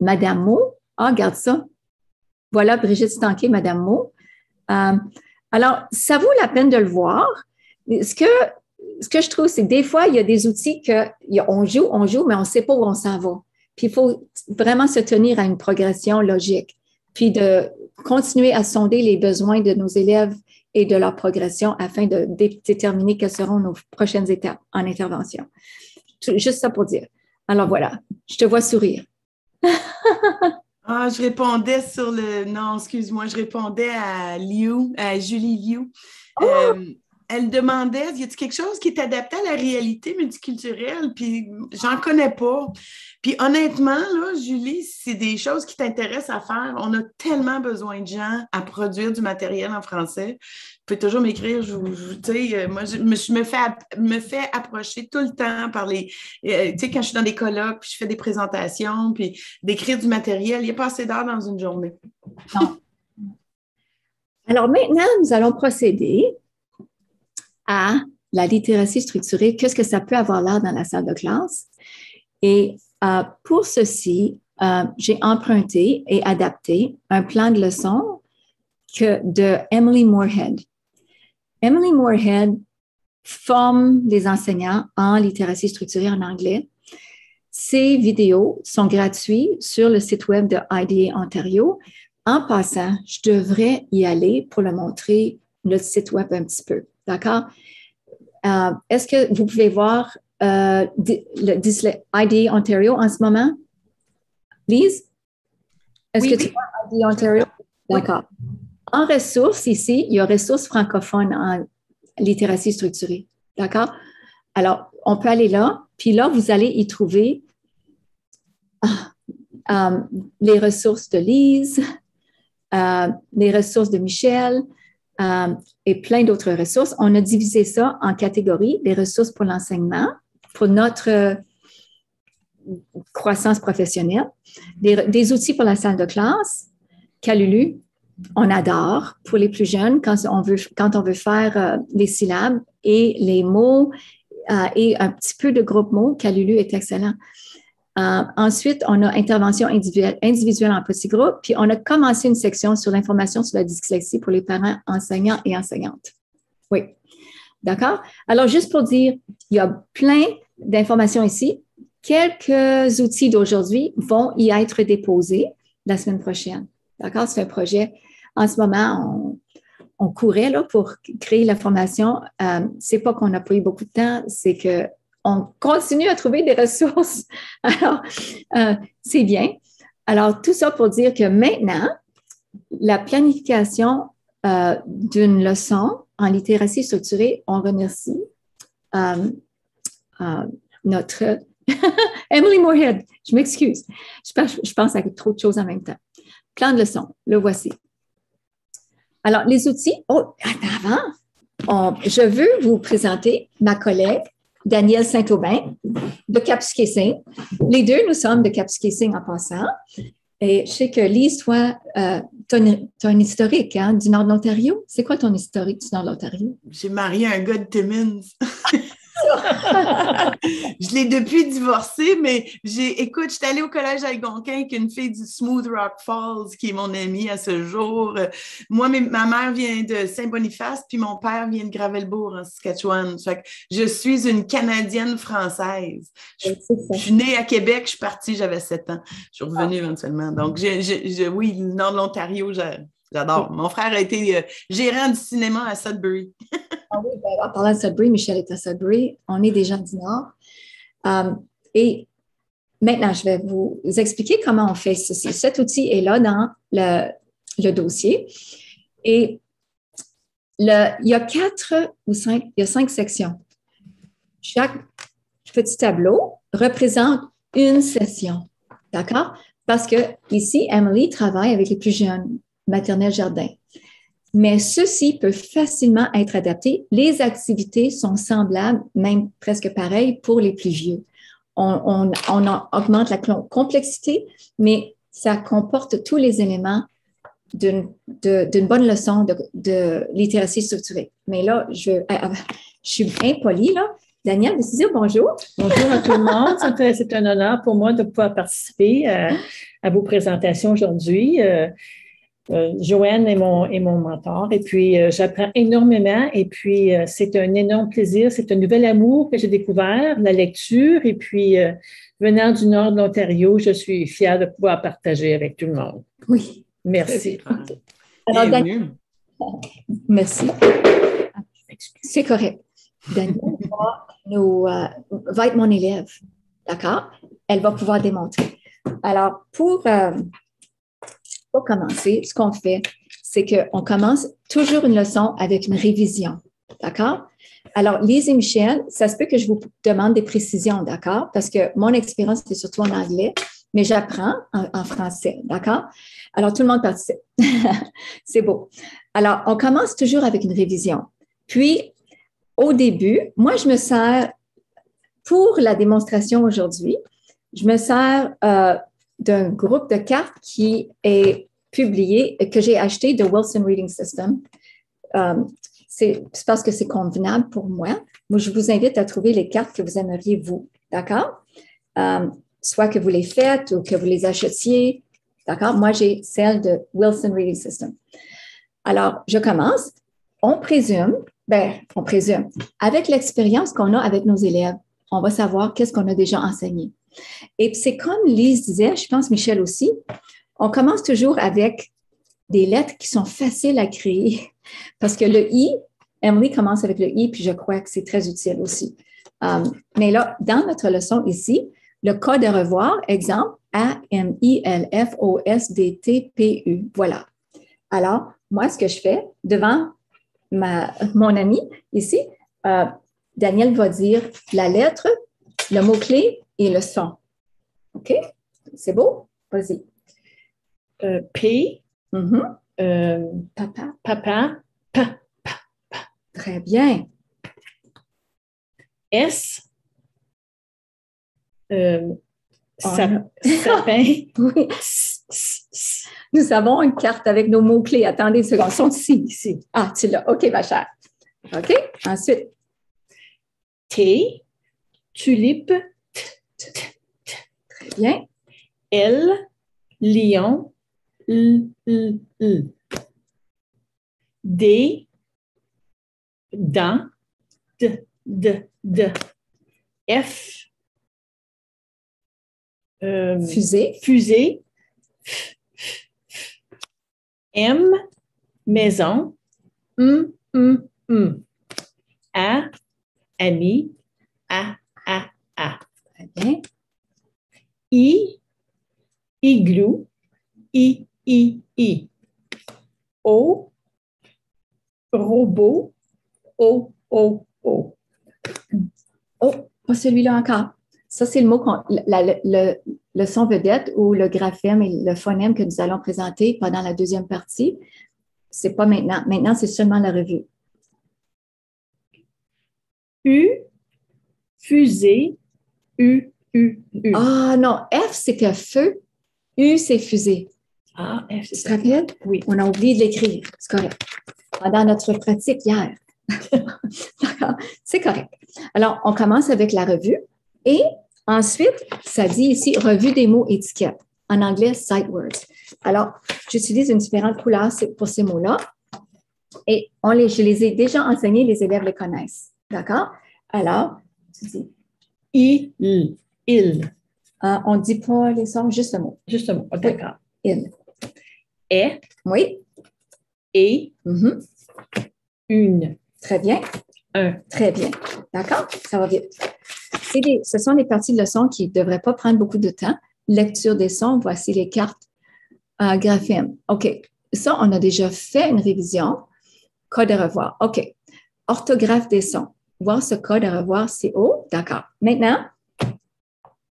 Madame Mo, regarde ça. Voilà Brigitte Stanké, Madame Mo. Alors, ça vaut la peine de le voir. Ce que je trouve, c'est que des fois, il y a des outils qu'on joue, mais on ne sait pas où on s'en va. Puis, il faut vraiment se tenir à une progression logique, puis de continuer à sonder les besoins de nos élèves et de leur progression afin de déterminer quelles seront nos prochaines étapes en intervention. Juste ça pour dire. Alors voilà, je te vois sourire. Ah, je répondais sur le... Non, excuse-moi, je répondais à Liu, à Julie Liu. Oh! Elle demandait, y a-t-il quelque chose qui est adapté à la réalité multiculturelle? Puis, j'en connais pas. Puis, honnêtement, là, Julie, c'est des choses qui t'intéressent à faire. On a tellement besoin de gens à produire du matériel en français. Tu peux toujours m'écrire. Tu sais, moi, je me fais approcher tout le temps par les... tu sais, quand je suis dans des colloques, puis je fais des présentations, puis d'écrire du matériel, il n'y a pas assez d'heures dans une journée. Non. Alors, maintenant, nous allons procéder à la littératie structurée, qu'est-ce que ça peut avoir l'air dans la salle de classe. Et pour ceci, j'ai emprunté et adapté un plan de leçon de Emily Moorhead. Emily Moorhead forme les enseignants en littératie structurée en anglais. Ces vidéos sont gratuites sur le site web de IDEA Ontario. En passant, je devrais y aller pour le montrer, le site web un petit peu. D'accord? Est-ce que vous pouvez voir le IDEA Ontario en ce moment? Lise? Est-ce que tu vois IDEA Ontario? D'accord. Oui. En ressources, ici, il y a ressources francophones en littératie structurée. D'accord? Alors, on peut aller là, puis là, vous allez y trouver les ressources de Lise, les ressources de Michèle, et plein d'autres ressources. On a divisé ça en catégories, les ressources pour l'enseignement, pour notre croissance professionnelle, des outils pour la salle de classe, Calulu, on adore, pour les plus jeunes, quand on veut faire les syllabes et les mots et un petit peu de groupe mots, Calulu est excellent. Ensuite, on a intervention individuelle en petits groupes, puis on a commencé une section sur l'information sur la dyslexie pour les parents, enseignants et enseignantes. Oui, d'accord? Alors, juste pour dire, il y a plein d'informations ici. Quelques outils d'aujourd'hui vont y être déposés la semaine prochaine. D'accord? C'est un projet. En ce moment, on courait là, pour créer la formation. C'est pas qu'on n'a pas eu beaucoup de temps, c'est que on continue à trouver des ressources. Alors, c'est bien. Alors, tout ça pour dire que maintenant, la planification d'une leçon en littératie structurée, on remercie notre Emily Moorhead. Je m'excuse. Je pense à trop de choses en même temps. Plan de leçon, le voici. Alors, les outils. Oh, attends, avant, je veux vous présenter ma collègue Danielle Saint-Aubin, de Caps-Casing. Les deux, nous sommes de Caps-Casing en passant. Et je sais que Lise, toi, tu as un historique hein, du nord de l'Ontario. C'est quoi ton historique du nord de l'Ontario? J'ai marié un gars de Timmins. Je l'ai depuis divorcé, mais écoute, je suis allée au collège algonquin avec une fille du Smooth Rock Falls, qui est mon amie à ce jour. Moi, ma mère vient de Saint-Boniface, puis mon père vient de Gravelbourg, en Saskatchewan. Fait que je suis une Canadienne française. Je suis née à Québec, je suis partie, j'avais 7 ans. Je suis revenue éventuellement. Donc, oui, le nord de l'Ontario, j'adore. Mon frère a été gérant du cinéma à Sudbury. Ah oui, ben, en parlant de Sudbury, Michèle est à Sudbury. On est des gens du Nord. Et maintenant, je vais vous expliquer comment on fait ceci. Cet outil est là dans le dossier. Et il y a 4 ou 5, il y a 5 sections. Chaque petit tableau représente une session. D'accord? Parce que ici, Emily travaille avec les plus jeunes, maternelle jardin. Mais ceci peut facilement être adapté. Les activités sont semblables, même presque pareilles, pour les plus vieux. On augmente la complexité, mais ça comporte tous les éléments d'une bonne leçon de littératie structurée. Mais là, je suis impolie, là. Danielle, veux-tu dire bonjour? Bonjour à tout le monde. C'est un honneur pour moi de pouvoir participer à vos présentations aujourd'hui. Joanne est mon mentor et puis j'apprends énormément et puis c'est un énorme plaisir, c'est un nouvel amour que j'ai découvert, la lecture et puis venant du nord de l'Ontario, je suis fière de pouvoir partager avec tout le monde. Oui. Merci. Alors, Daniel, merci. C'est correct. Daniel va être mon élève, d'accord? Elle va pouvoir démontrer. Alors, pour commencer, ce qu'on fait, c'est qu'on commence toujours une leçon avec une révision, d'accord? Alors, Lise et Michèle, ça se peut que je vous demande des précisions, d'accord? Parce que mon expérience, c'est surtout en anglais, mais j'apprends en français, d'accord? Alors, tout le monde participe. C'est beau. Alors, on commence toujours avec une révision. Puis, au début, moi, je me sers, pour la démonstration aujourd'hui, je me sers d'un groupe de cartes qui est publié, que j'ai acheté de Wilson Reading System. C'est parce que c'est convenable pour moi. Moi, je vous invite à trouver les cartes que vous aimeriez, vous, d'accord? Soit que vous les faites ou que vous les achetiez, d'accord? Moi, j'ai celle de Wilson Reading System. Alors, je commence. On présume, avec l'expérience qu'on a avec nos élèves, on va savoir qu'est-ce qu'on a déjà enseigné. Et c'est comme Lise disait, je pense Michèle aussi, on commence toujours avec des lettres qui sont faciles à créer parce que le « i », Emily commence avec le « i », puis je crois que c'est très utile aussi. Mais là, dans notre leçon ici, le code à revoir, exemple, A-M-I-L-F-O-S-D-T-P-U, voilà. Alors, moi, ce que je fais devant mon amie ici, Danielle va dire la lettre, le mot-clé et le son. OK? C'est beau? Vas-y. P. Mm-hmm. Papa. Papa. P. P. P. Très bien. S. Sapin. Oui. Nous avons une carte avec nos mots-clés. Attendez une seconde. Ils sont ici. Ah, tu l'as. OK, ma chère. OK? Ensuite. T. Tulipe. Très bien. L. Lion. L. D. Dent. D. F. Fusée. M. Maison. A. Ami. A. Très bien. I. Igloo. I. O. Robot. O. Oh, pas celui-là encore. Ça, c'est le mot qu'on... Le son vedette ou le graphème et le phonème que nous allons présenter pendant la deuxième partie. C'est pas maintenant. Maintenant, c'est seulement la revue. U. Fusée. U. Ah non, F, c'était feu. U, c'est fusée. Ah, F, c'est fusée. Tu te rappelles? Oui. On a oublié de l'écrire. C'est correct. Pendant notre pratique hier. D'accord. C'est correct. Alors, on commence avec la revue. Et ensuite, ça dit ici « Revue des mots étiquettes ». En anglais, « Sight words ». Alors, j'utilise une différente couleur pour ces mots-là. Et je les ai déjà enseignés, les élèves les connaissent. D'accord? Alors, tu dis « Il ». Il. On ne dit pas les sons, juste le mot. Juste le mot, d'accord. Oui. Il. Est. Oui. Et. Mm-hmm. Une. Très bien. Un. Très bien. D'accord? Ça va vite. Ce sont des parties de leçons qui ne devraient pas prendre beaucoup de temps. Lecture des sons, voici les cartes graphèmes. OK. Ça, on a déjà fait une révision. Code à revoir. OK. Orthographe des sons. Voir ce code à revoir, c'est O. D'accord. Maintenant,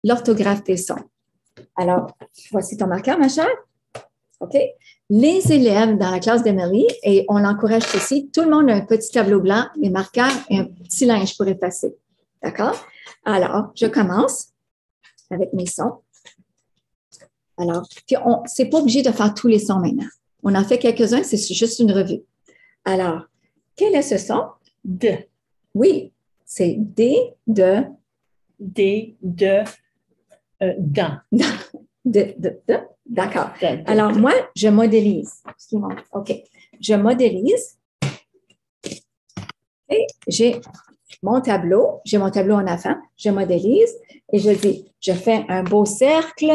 l'orthographe des sons. Alors, voici ton marqueur, ma chère. OK. Les élèves dans la classe d'Emily, et on l'encourage ceci, tout le monde a un petit tableau blanc, des marqueurs et un petit linge pour effacer. D'accord? Alors, je commence avec mes sons. Alors, puis c'est pas obligé de faire tous les sons maintenant. On en fait quelques-uns, c'est juste une revue. Alors, quel est ce son? D. Oui, c'est D de dent. D. D'accord. Alors, moi, je modélise. Excusez-moi. OK. Je modélise. Et j'ai... J'ai mon tableau en avant, je modélise et je dis, je fais un beau cercle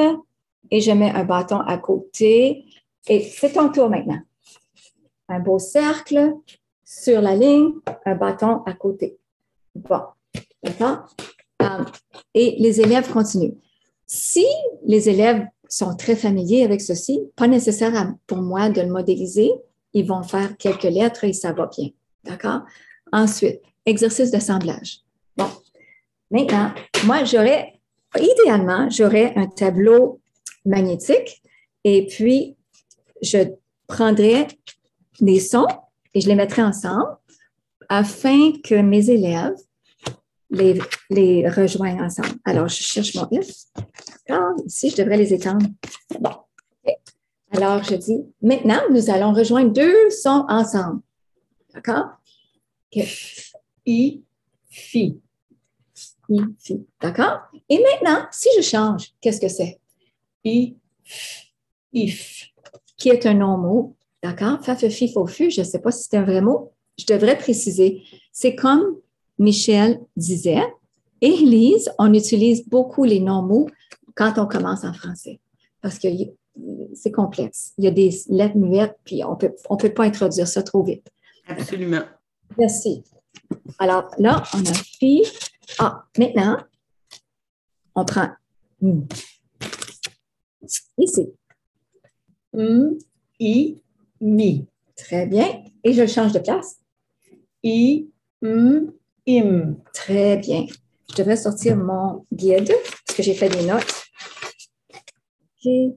et je mets un bâton à côté. Et c'est ton tour maintenant. Un beau cercle sur la ligne, un bâton à côté. Bon, d'accord? Et les élèves continuent. Si les élèves sont très familiers avec ceci, pas nécessaire pour moi de le modéliser, ils vont faire quelques lettres et ça va bien. D'accord? Ensuite, exercice d'assemblage. Bon, maintenant, moi, idéalement, j'aurais un tableau magnétique et puis je prendrais des sons et je les mettrais ensemble afin que mes élèves les rejoignent ensemble. Alors, je cherche mon livre. Ah, ici, je devrais les étendre. Bon. Okay. Alors, je dis, maintenant, nous allons rejoindre deux sons ensemble. D'accord? Okay. I, fi. I, fi. D'accord? Et maintenant, si je change, qu'est-ce que c'est? I, if, qui est un non-mot. D'accord? Fa, fe, fi, fo, fu. Je ne sais pas si c'est un vrai mot. Je devrais préciser. C'est comme Michèle disait, et Lise, on utilise beaucoup les non-mots quand on commence en français, parce que c'est complexe. Il y a des lettres muettes, puis on peut pas introduire ça trop vite. Absolument. Merci. Alors là, on a fi. Ah, maintenant, on prend ici. I, mi. Très bien. Et je change de place. I, im. Très bien. Je devrais sortir mon guide parce que j'ai fait des notes. OK.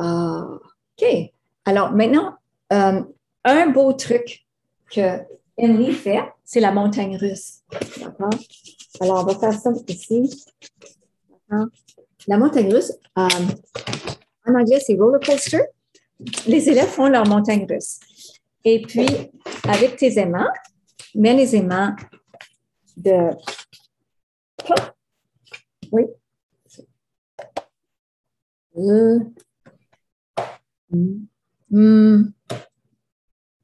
OK. Alors, maintenant, un beau truc que Emily fait, c'est la montagne russe. D'accord? Alors, on va faire ça ici. La montagne russe, en anglais, c'est roller coaster. Les élèves font leur montagne russe. Et puis, avec tes aimants, mets les aimants de... Oui.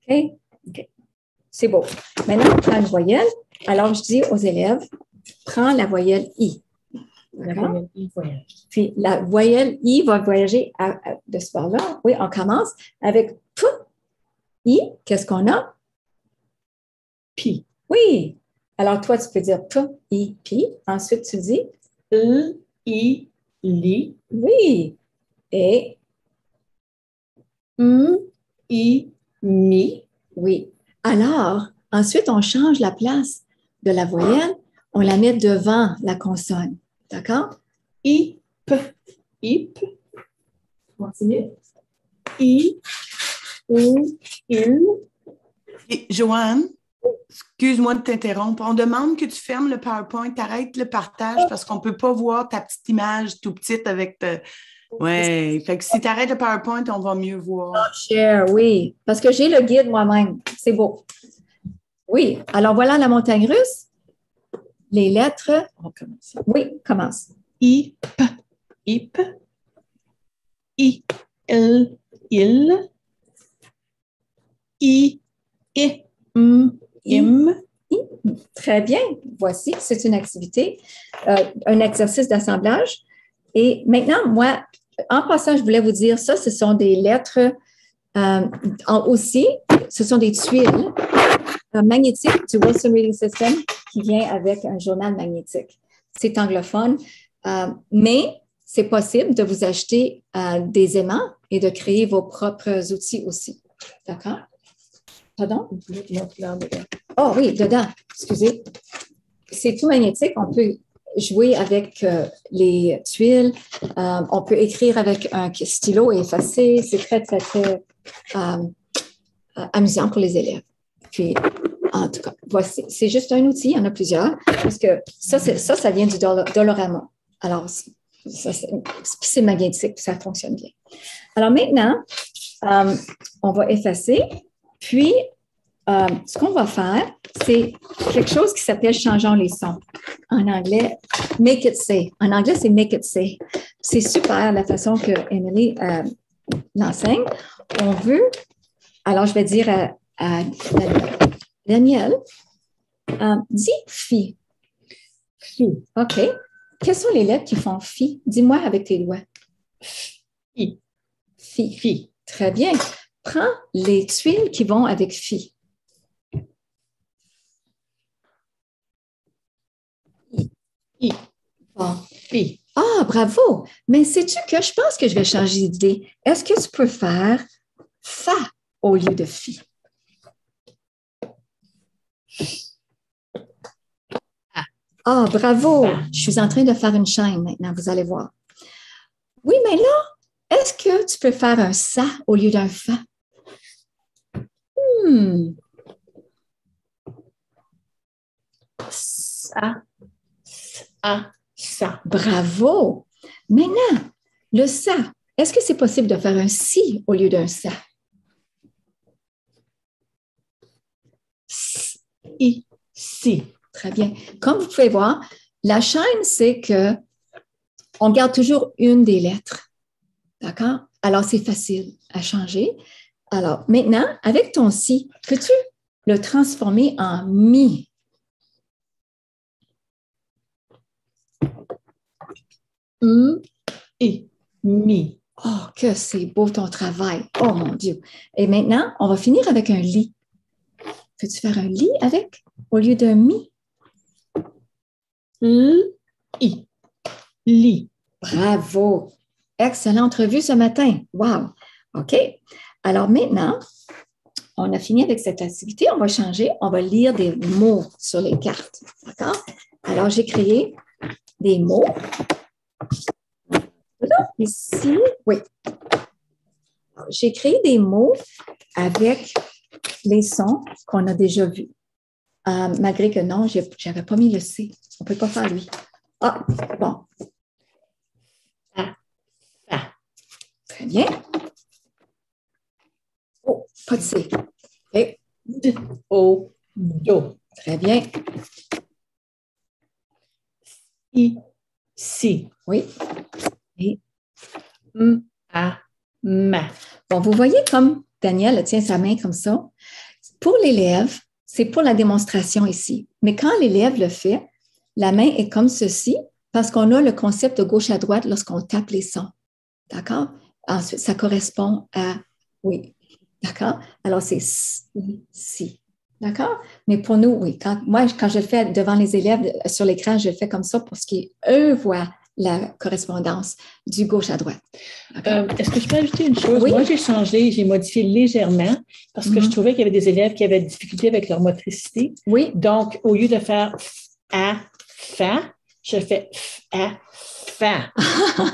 OK. C'est beau. Maintenant, on prend une voyelle. Alors, je dis aux élèves, prends la voyelle I. La voyelle I voyage. Puis, la voyelle I va voyager de ce bord-là. Oui, on commence avec P. I, qu'est-ce qu'on a? Pi. Oui. Alors, toi, tu peux dire P, I, pi. Ensuite, tu dis L, I, li. Oui. Et M, I, mi. Oui. Alors, ensuite, on change la place de la voyelle. On la met devant la consonne. D'accord? I, P. I, P. Continue. I, U, il. Joanne? Excuse-moi de t'interrompre. On demande que tu fermes le PowerPoint, t'arrêtes le partage parce qu'on ne peut pas voir ta petite image tout petite avec ta... Oui, fait que si tu arrêtes le PowerPoint, on va mieux voir. Oh, share, oui, parce que j'ai le guide moi-même. C'est beau. Oui, alors voilà la montagne russe. Les lettres. On commence. Oui, commence. I, P, ip. I, L, il. I, I, M. Im. Très bien. Voici, c'est une activité, un exercice d'assemblage. Et maintenant, moi, en passant, je voulais vous dire ça, ce sont des lettres aussi, ce sont des tuiles magnétiques du Wilson Reading System qui vient avec un journal magnétique. C'est anglophone, mais c'est possible de vous acheter des aimants et de créer vos propres outils aussi. D'accord? Pardon? Oh oui, dedans, excusez. C'est tout magnétique, on peut jouer avec les tuiles, on peut écrire avec un stylo et effacer, c'est très, très, très amusant pour les élèves. Puis, en tout cas, voici, c'est juste un outil, il y en a plusieurs, parce que ça vient du Dolorama. Alors, c'est magnétique, ça fonctionne bien. Alors maintenant, on va effacer. Puis, ce qu'on va faire, c'est quelque chose qui s'appelle « Changeons les sons ». En anglais, « make it say ». En anglais, c'est « make it say ». C'est super la façon que Emily l'enseigne. On veut... Alors, je vais dire à Danielle, dis « fi ». « Fi ». OK. Quelles sont les lettres qui font « fi » ? Dis-moi avec tes doigts. « Fi ». « Fi ». « Fi ». Très bien. Prends les tuiles qui vont avec fi. I. I. Bon. I. Ah, bravo! Mais sais-tu que je pense que je vais changer d'idée. Est-ce que tu peux faire fa au lieu de fi? Ah, bravo! Je suis en train de faire une chaîne maintenant, vous allez voir. Oui, mais là, est-ce que tu peux faire un sa au lieu d'un fa? Ça, ça, ça. Bravo! Maintenant, le ça, est-ce que c'est possible de faire un si au lieu d'un ça? Si, si. Très bien. Comme vous pouvez voir, la chaîne, c'est qu'on garde toujours une des lettres. D'accord? Alors, c'est facile à changer. Alors, maintenant, avec ton si, peux-tu le transformer en mi? Et mi. Oh, que c'est beau ton travail. Oh, mon Dieu. Et maintenant, on va finir avec un li. Peux-tu faire un li avec, au lieu d'un mi? Li. Li. Bravo. Excellente revue ce matin. Wow. OK. Alors maintenant, on a fini avec cette activité. On va changer. On va lire des mots sur les cartes. D'accord? Alors, j'ai créé des mots. Là, ici, oui. J'ai créé des mots avec les sons qu'on a déjà vus. Malgré que non, je n'avais pas mis le C. On ne peut pas faire lui. Ah, bon. Ah, ah. Très bien. Oh, pas de C. Et D, O, Do. Très bien. I, si. Oui. Et M, A, ma. Bon, vous voyez comme Danielle tient sa main comme ça. Pour l'élève, c'est pour la démonstration ici. Mais quand l'élève le fait, la main est comme ceci parce qu'on a le concept de gauche à droite lorsqu'on tape les sons. D'accord? Ensuite, ça correspond à oui. D'accord? Alors, c'est si. D'accord? Mais pour nous, oui. Moi, quand je le fais devant les élèves sur l'écran, je le fais comme ça pour ce qui eux voient la correspondance du gauche à droite. Est-ce que je peux ajouter une chose? Oui. Moi, j'ai changé, j'ai modifié légèrement parce que je trouvais qu'il y avait des élèves qui avaient des difficultés avec leur motricité. Oui. Donc, au lieu de faire a, fa, je fais a, fa.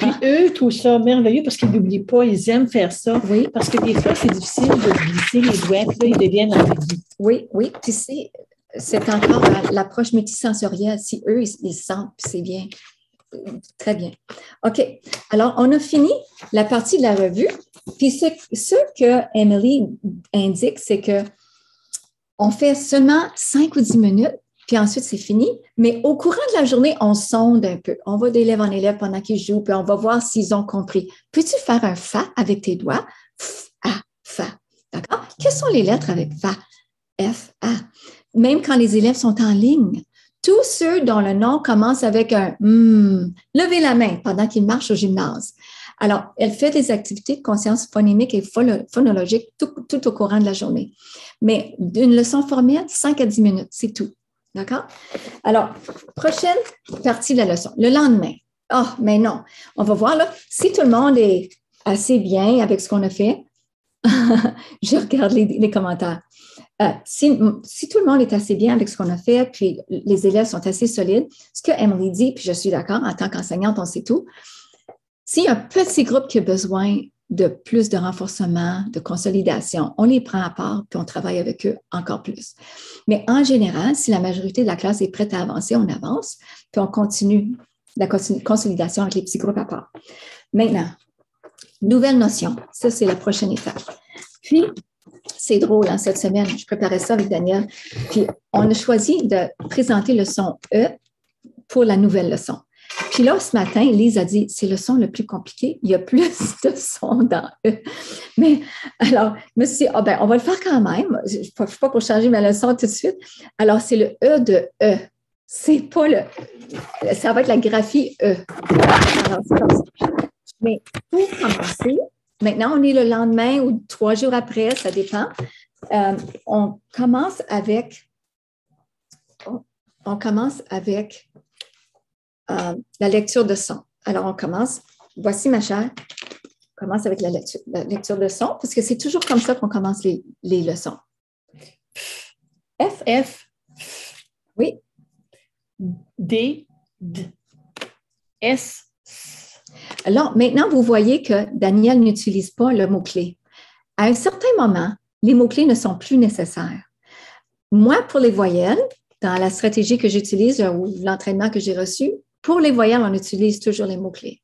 Puis eux trouvent ça merveilleux parce qu'ils n'oublient pas, ils aiment faire ça. Oui. Parce que des fois, c'est difficile de glisser les doigts, puis là, ils deviennent ambiguës. Oui, oui. Puis c'est encore l'approche multisensorielle. Si eux, ils sentent, c'est bien. Très bien. OK. Alors, on a fini la partie de la revue. Puis ce que Emily indique, c'est qu'on fait seulement 5 ou 10 minutes, puis ensuite, c'est fini. Mais au courant de la journée, on sonde un peu. On va d'élève en élève pendant qu'ils jouent, puis on va voir s'ils ont compris. Peux-tu faire un fa avec tes doigts? F, A, fa. D'accord? Quelles sont les lettres avec fa? F, A. Même quand les élèves sont en ligne. Tous ceux dont le nom commence avec un « levez la main pendant qu'ils marchent au gymnase. Alors, elle fait des activités de conscience phonémique et phonologique tout au courant de la journée. Mais une leçon formelle, 5 à 10 minutes, c'est tout. D'accord? Alors, prochaine partie de la leçon, le lendemain. Ah, oh, mais non, on va voir là, si tout le monde est assez bien avec ce qu'on a fait, je regarde les commentaires. Si tout le monde est assez bien avec ce qu'on a fait, puis les élèves sont assez solides, ce que Emily dit, puis je suis d'accord, en tant qu'enseignante, on sait tout, s'il y a un petit groupe qui a besoin de plus de renforcement, de consolidation, on les prend à part, puis on travaille avec eux encore plus. Mais en général, si la majorité de la classe est prête à avancer, on avance, puis on continue la consolidation avec les petits groupes à part. Maintenant, nouvelle notion, ça c'est la prochaine étape. Puis, c'est drôle, hein, cette semaine, je préparais ça avec Daniel. Puis, on a choisi de présenter le son E pour la nouvelle leçon. Puis là, ce matin, Lise a dit, c'est le son le plus compliqué, il y a plus de sons dans E. Mais alors, je me suis dit, ah ben, on va le faire quand même. Je ne suis pas pour changer ma leçon tout de suite. Alors, c'est le E de E. C'est pas le... Ça va être la graphie E. Alors, c'est comme ça. Mais pour commencer... Maintenant, on est le lendemain ou 3 jours après, ça dépend. On commence avec, la lecture de son. Alors, on commence. Voici ma chère. On commence avec la lecture de son, parce que c'est toujours comme ça qu'on commence les leçons. FF. Oui. D. D. S. Alors, maintenant, vous voyez que Danielle n'utilise pas le mot-clé. À un certain moment, les mots-clés ne sont plus nécessaires. Moi, pour les voyelles, dans la stratégie que j'utilise ou l'entraînement que j'ai reçu, pour les voyelles, on utilise toujours les mots-clés.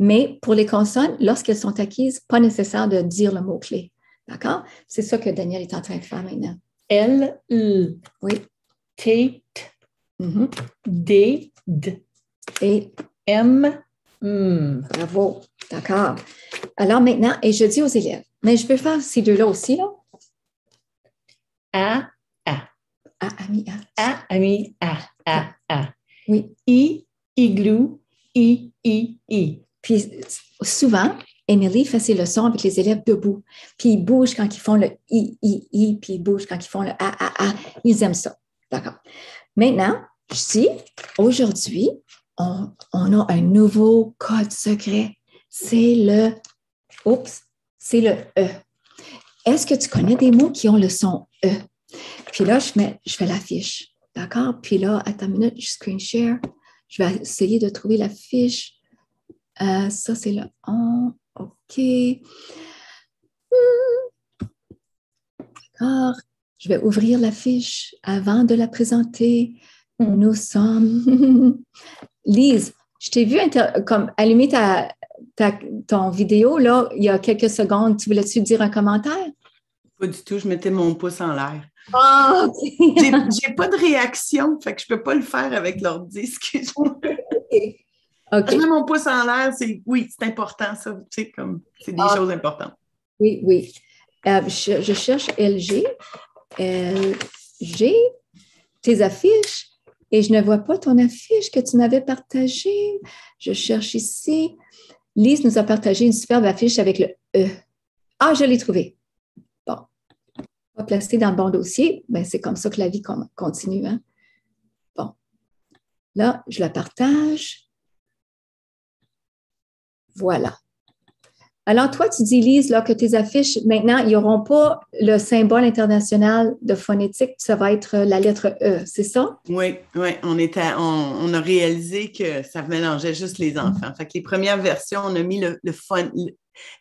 Mais pour les consonnes, lorsqu'elles sont acquises, pas nécessaire de dire le mot-clé. D'accord? C'est ça que Danielle est en train de faire maintenant. L, L. Oui. T, T. Mm-hmm. D, D. Et M, M. Bravo. D'accord. Alors maintenant, et je dis aux élèves, mais je peux faire ces deux-là aussi, là. A, A. A, ami, A. A, ami, A, A. Oui. I, igloo, I, I, I. Puis souvent, Emily fait ses leçons avec les élèves debout. Puis ils bougent quand ils font le I, puis ils bougent quand ils font le A. Ils aiment ça. D'accord. Maintenant, je dis, aujourd'hui, on a un nouveau code secret. C'est le... Oups! C'est le E. Est-ce que tu connais des mots qui ont le son E? Puis là, je fais la fiche. D'accord? Puis là, attends une minute, je screen share. Je vais essayer de trouver la fiche. Ça, c'est le on. OK. D'accord. Je vais ouvrir la fiche avant de la présenter. Nous sommes... Lise, je t'ai vu comme allumer ton vidéo, là, il y a quelques secondes. Tu voulais-tu dire un commentaire? Pas du tout, je mettais mon pouce en l'air. Ah, oh, OK! J'ai pas de réaction, fait que je peux pas le faire avec l'ordi, excuse-moi. Okay. Okay. Je mets mon pouce en l'air, c'est oui, c'est important, ça, tu sais, comme, c'est des choses importantes. Oui, oui. Je cherche LG, LG, tes affiches, et je ne vois pas ton affiche que tu m'avais partagée. Je cherche ici... Lise nous a partagé une superbe affiche avec le E. Ah, je l'ai trouvée. Bon. On va placer dans le bon dossier. Bien, c'est comme ça que la vie continue. Hein? Bon. Là, je la partage. Voilà. Alors, toi, tu dis, Lise, là, que tes affiches, maintenant, ils n'auront pas le symbole international de phonétique. Ça va être la lettre E, c'est ça? Oui, oui. On a réalisé que ça mélangeait juste les enfants. Fait que les premières versions, on a mis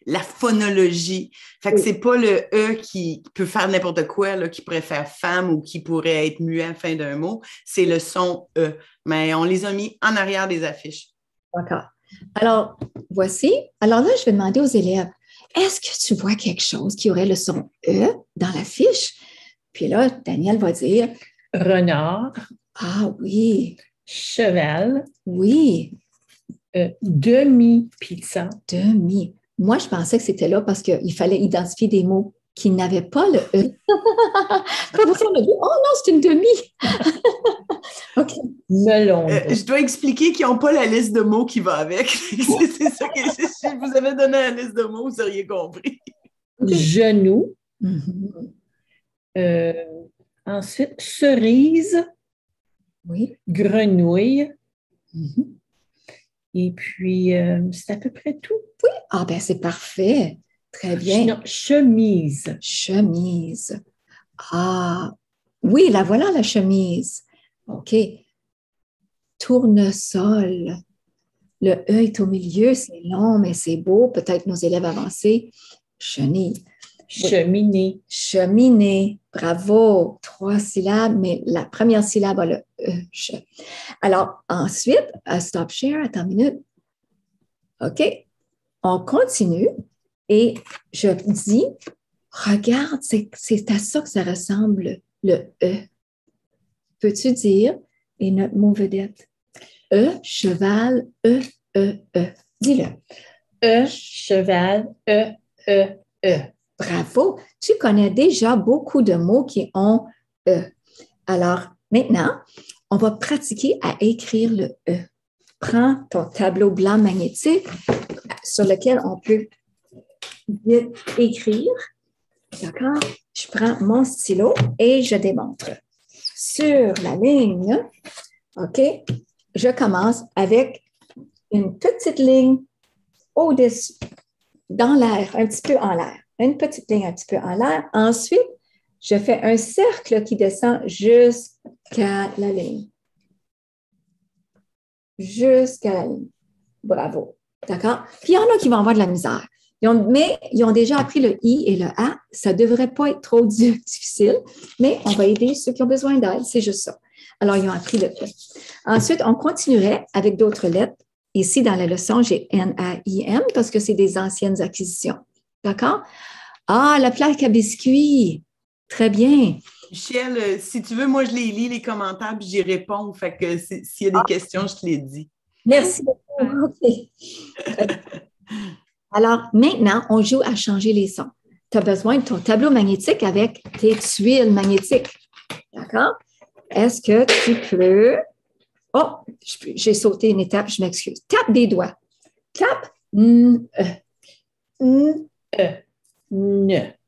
la phonologie. Fait que c'est pas le E qui peut faire n'importe quoi, là, qui pourrait faire femme ou qui pourrait être muet à la fin d'un mot. C'est le son E. Mais on les a mis en arrière des affiches. D'accord. Alors, voici. Alors là, je vais demander aux élèves, est-ce que tu vois quelque chose qui aurait le son E dans l'affiche? Puis là, Danielle va dire... Renard. Ah oui. Cheval. Oui. Demi-pizza. Demi. Moi, je pensais que c'était là parce qu'il fallait identifier des mots qui n'avaient pas le E. Pas pour ça, on a dit, oh non, c'est une demi. OK. Melon. Je dois expliquer qu'ils n'ont pas la liste de mots qui va avec. C'est ça que, si je vous avais donné la liste de mots, vous auriez compris. Genou. Mm-hmm. Ensuite, cerise. Oui. Grenouille. Mm-hmm. Et puis, c'est à peu près tout. Oui. Ah, ben c'est parfait. Très bien. Non, chemise. Chemise. Ah, oui, la voilà, la chemise. OK. Tournesol. Le E est au milieu, c'est long, mais c'est beau. Peut-être nos élèves avancés. Chenille. Cheminée. Cheminée. Bravo. 3 syllabes, mais la première syllabe a le E. Alors, ensuite, stop share, attends une minute. OK. On continue. Et je dis, regarde, c'est à ça que ça ressemble, le E. Peux-tu dire, et notre mot vedette, E, cheval, E, E, E. Dis-le. E, cheval, E, E, E. Bravo! Tu connais déjà beaucoup de mots qui ont E. Alors, maintenant, on va pratiquer à écrire le E. Prends ton tableau blanc magnétique sur lequel on peut... écrire. D'accord? Je prends mon stylo et je démontre. Sur la ligne, OK, je commence avec une petite ligne au-dessus, dans l'air, un petit peu en l'air. Une petite ligne un petit peu en l'air. Ensuite, je fais un cercle qui descend jusqu'à la ligne. Jusqu'à la ligne. Bravo. D'accord? Puis il y en a qui vont avoir de la misère. Mais ils ont déjà appris le I et le A. Ça ne devrait pas être trop difficile, mais on va aider ceux qui ont besoin d'aide. C'est juste ça. Alors, ils ont appris le E. Ensuite, on continuerait avec d'autres lettres. Ici, dans la leçon, j'ai N-A-I-M parce que c'est des anciennes acquisitions. D'accord? Ah, la plaque à biscuits. Très bien. Michèle, si tu veux, moi, je les lis, les commentaires, puis j'y réponds. Fait que s'il y a des questions, je te les dis. Merci beaucoup. Okay. Alors, maintenant, on joue à changer les sons. Tu as besoin de ton tableau magnétique avec tes tuiles magnétiques. D'accord? Est-ce que tu peux... Oh, j'ai sauté une étape, je m'excuse. Tape des doigts. Tape.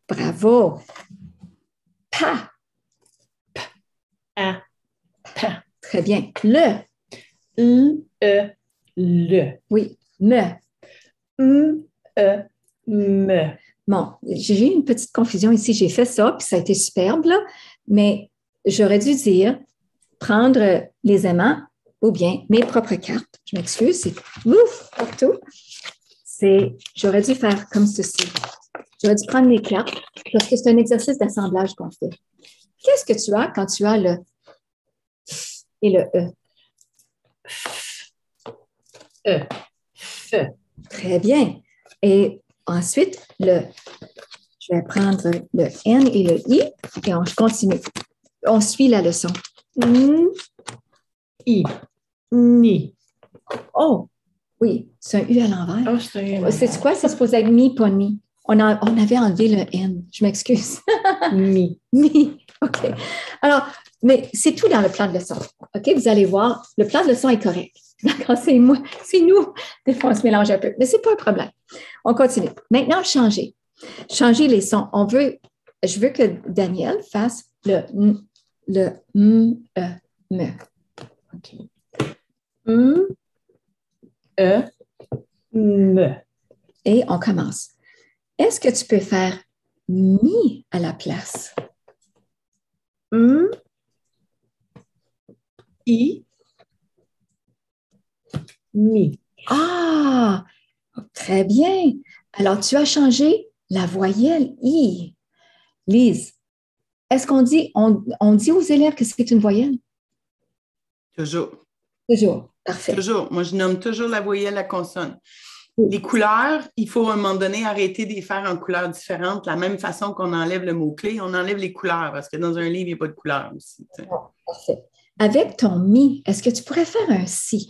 Bravo. Pa. Pa. A. Pa. Très bien. Le. Le. Oui. Me. Me. Bon, j'ai eu une petite confusion ici. J'ai fait ça, puis ça a été superbe, là, mais j'aurais dû dire prendre les aimants ou bien mes propres cartes. Je m'excuse, c'est ouf partout. J'aurais dû faire comme ceci. J'aurais dû prendre mes cartes parce que c'est un exercice d'assemblage qu'on fait. Qu'est-ce que tu as quand tu as le F et le E? F. E. F. Très bien. Et ensuite, je vais prendre le N et le I et on continue. On suit la leçon. N, I, ni. Oh, oui, c'est un U à l'envers. Oh, c'est un U. C'est quoi? Ça se pose avec mi, pas ni. On avait enlevé le N. Je m'excuse. Mi. Mi. OK. Alors, mais c'est tout dans le plan de leçon. OK? Vous allez voir, le plan de leçon est correct. D'accord, c'est nous. Des fois, on se mélange un peu, mais ce n'est pas un problème. On continue. Maintenant, changer. Changer les sons. Je veux que Danielle fasse le M, E, M. OK. M, E, M. Et on commence. Est-ce que tu peux faire mi à la place? M, I, mi. Ah! Très bien. Alors, tu as changé la voyelle I. Lise, est-ce qu'on dit, on dit aux élèves que c'est une voyelle? Toujours. Toujours. Parfait. Toujours. Moi, je nomme toujours la voyelle la consonne. Oui. Les couleurs, il faut à un moment donné arrêter de les faire en couleurs différentes. De la même façon qu'on enlève le mot-clé, on enlève les couleurs parce que dans un livre, il n'y a pas de couleurs aussi. Ah, parfait. Avec ton mi, est-ce que tu pourrais faire un si?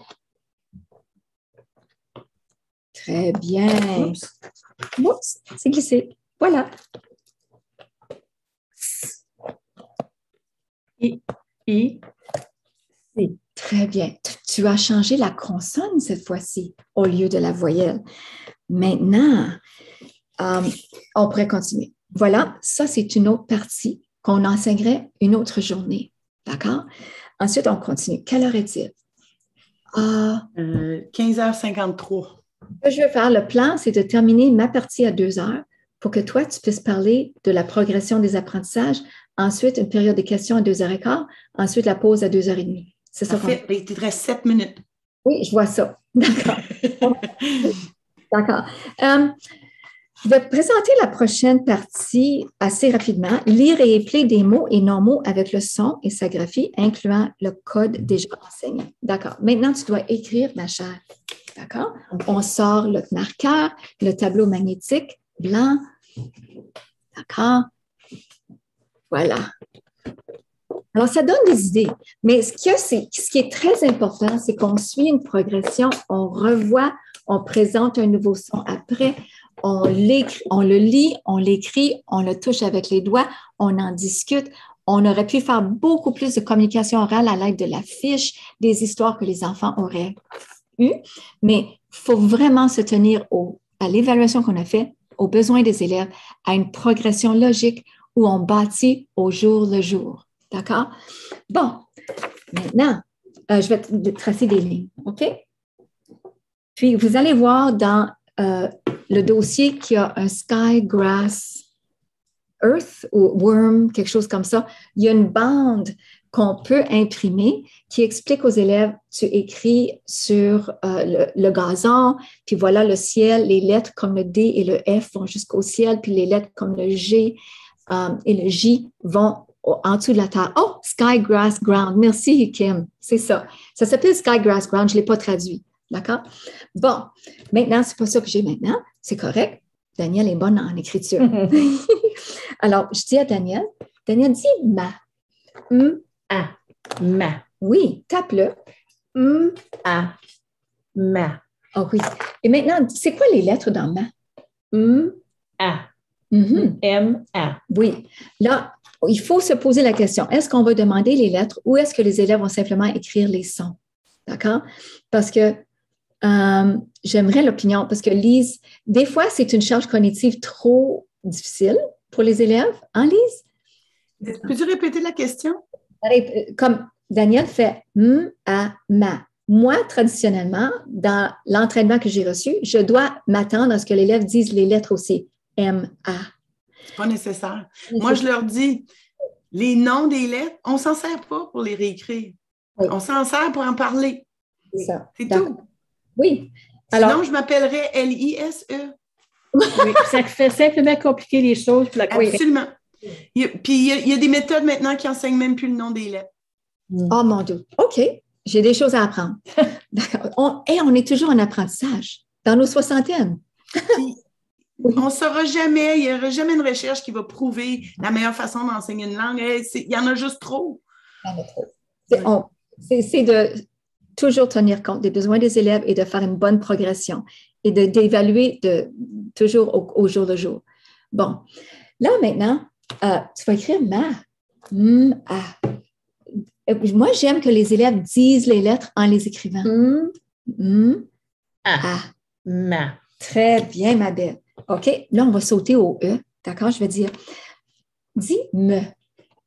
Très bien. Oups, c'est glissé. Voilà. I, si. Très bien. Tu as changé la consonne cette fois-ci au lieu de la voyelle. Maintenant, on pourrait continuer. Voilà, ça c'est une autre partie qu'on enseignerait une autre journée. D'accord? Ensuite, on continue. Quelle heure est-il? 15h53. Ce que je veux faire, le plan, c'est de terminer ma partie à 2 heures pour que toi, tu puisses parler de la progression des apprentissages. Ensuite, une période de questions à 2h15. Ensuite, la pause à 2h30. C'est ça. Il te reste 7 minutes. Oui, je vois ça. D'accord. D'accord. Je vais te présenter la prochaine partie assez rapidement. Lire et épeler des mots et non-mots avec le son et sa graphie, incluant le code déjà enseigné. D'accord. Maintenant, tu dois écrire, ma chère. D'accord? On sort le marqueur, le tableau magnétique blanc. D'accord? Voilà. Alors, ça donne des idées. Mais ce qui est très important, c'est qu'on suit une progression, on revoit, on présente un nouveau son après, on le lit, on l'écrit, on le touche avec les doigts, on en discute. On aurait pu faire beaucoup plus de communication orale à l'aide de la fiche, des histoires que les enfants auraient eues. Mais il faut vraiment se tenir à l'évaluation qu'on a faite, aux besoins des élèves, à une progression logique, où on bâtit au jour le jour. D'accord? Bon, maintenant, je vais tracer des lignes, OK? Puis, vous allez voir dans le dossier qu'il y a un Sky Grass Earth ou Worm, quelque chose comme ça. Il y a une bande qu'on peut imprimer qui explique aux élèves, tu écris sur le gazon, puis voilà le ciel, les lettres comme le D et le F vont jusqu'au ciel, puis les lettres comme le G et le J vont en dessous de la terre. Oh, Sky Grass Ground. Merci, Kim. C'est ça. Ça s'appelle Sky Grass Ground. Je ne l'ai pas traduit. D'accord? Bon. Maintenant, c'est pas ça que j'ai maintenant. C'est correct. Danielle est bonne en écriture. Alors, je dis à Danielle, dis ma. Ma. Ma. Oui, tape-le. Ma. Ma. Ah oui. Et maintenant, c'est quoi les lettres dans ma? Ma. M-A. Oui. Là, il faut se poser la question, est-ce qu'on va demander les lettres ou est-ce que les élèves vont simplement écrire les sons? D'accord? Parce que j'aimerais l'opinion, parce que Lise, des fois, c'est une charge cognitive trop difficile pour les élèves. Hein, Lise? Peux-tu répéter la question? Comme Danielle fait « à ma ». Moi, traditionnellement, dans l'entraînement que j'ai reçu, je dois m'attendre à ce que l'élève dise les lettres aussi. M, A. C'est pas nécessaire. Moi, je leur dis, les noms des lettres, on ne s'en sert pas pour les réécrire. Oui. On s'en sert pour en parler. C'est tout. Oui. Alors, sinon, je m'appellerais L-I-S-E. Oui, ça fait simplement compliquer les choses. Pour la absolument. Puis, il y a des méthodes maintenant qui n'enseignent même plus le nom des lettres. Oh mon Dieu. OK. J'ai des choses à apprendre. D'accord. On est toujours en apprentissage, dans nos soixantaines. Oui. On ne saura jamais, il n'y aura jamais une recherche qui va prouver la meilleure façon d'enseigner une langue. Il y en a juste trop. C'est de toujours tenir compte des besoins des élèves et de faire une bonne progression et d'évaluer toujours au jour le jour. Bon, là maintenant, tu vas écrire ma. Moi, j'aime que les élèves disent les lettres en les écrivant. Ma. Très bien, ma belle. OK, là, on va sauter au « e ». D'accord? Je vais dire « dis me ».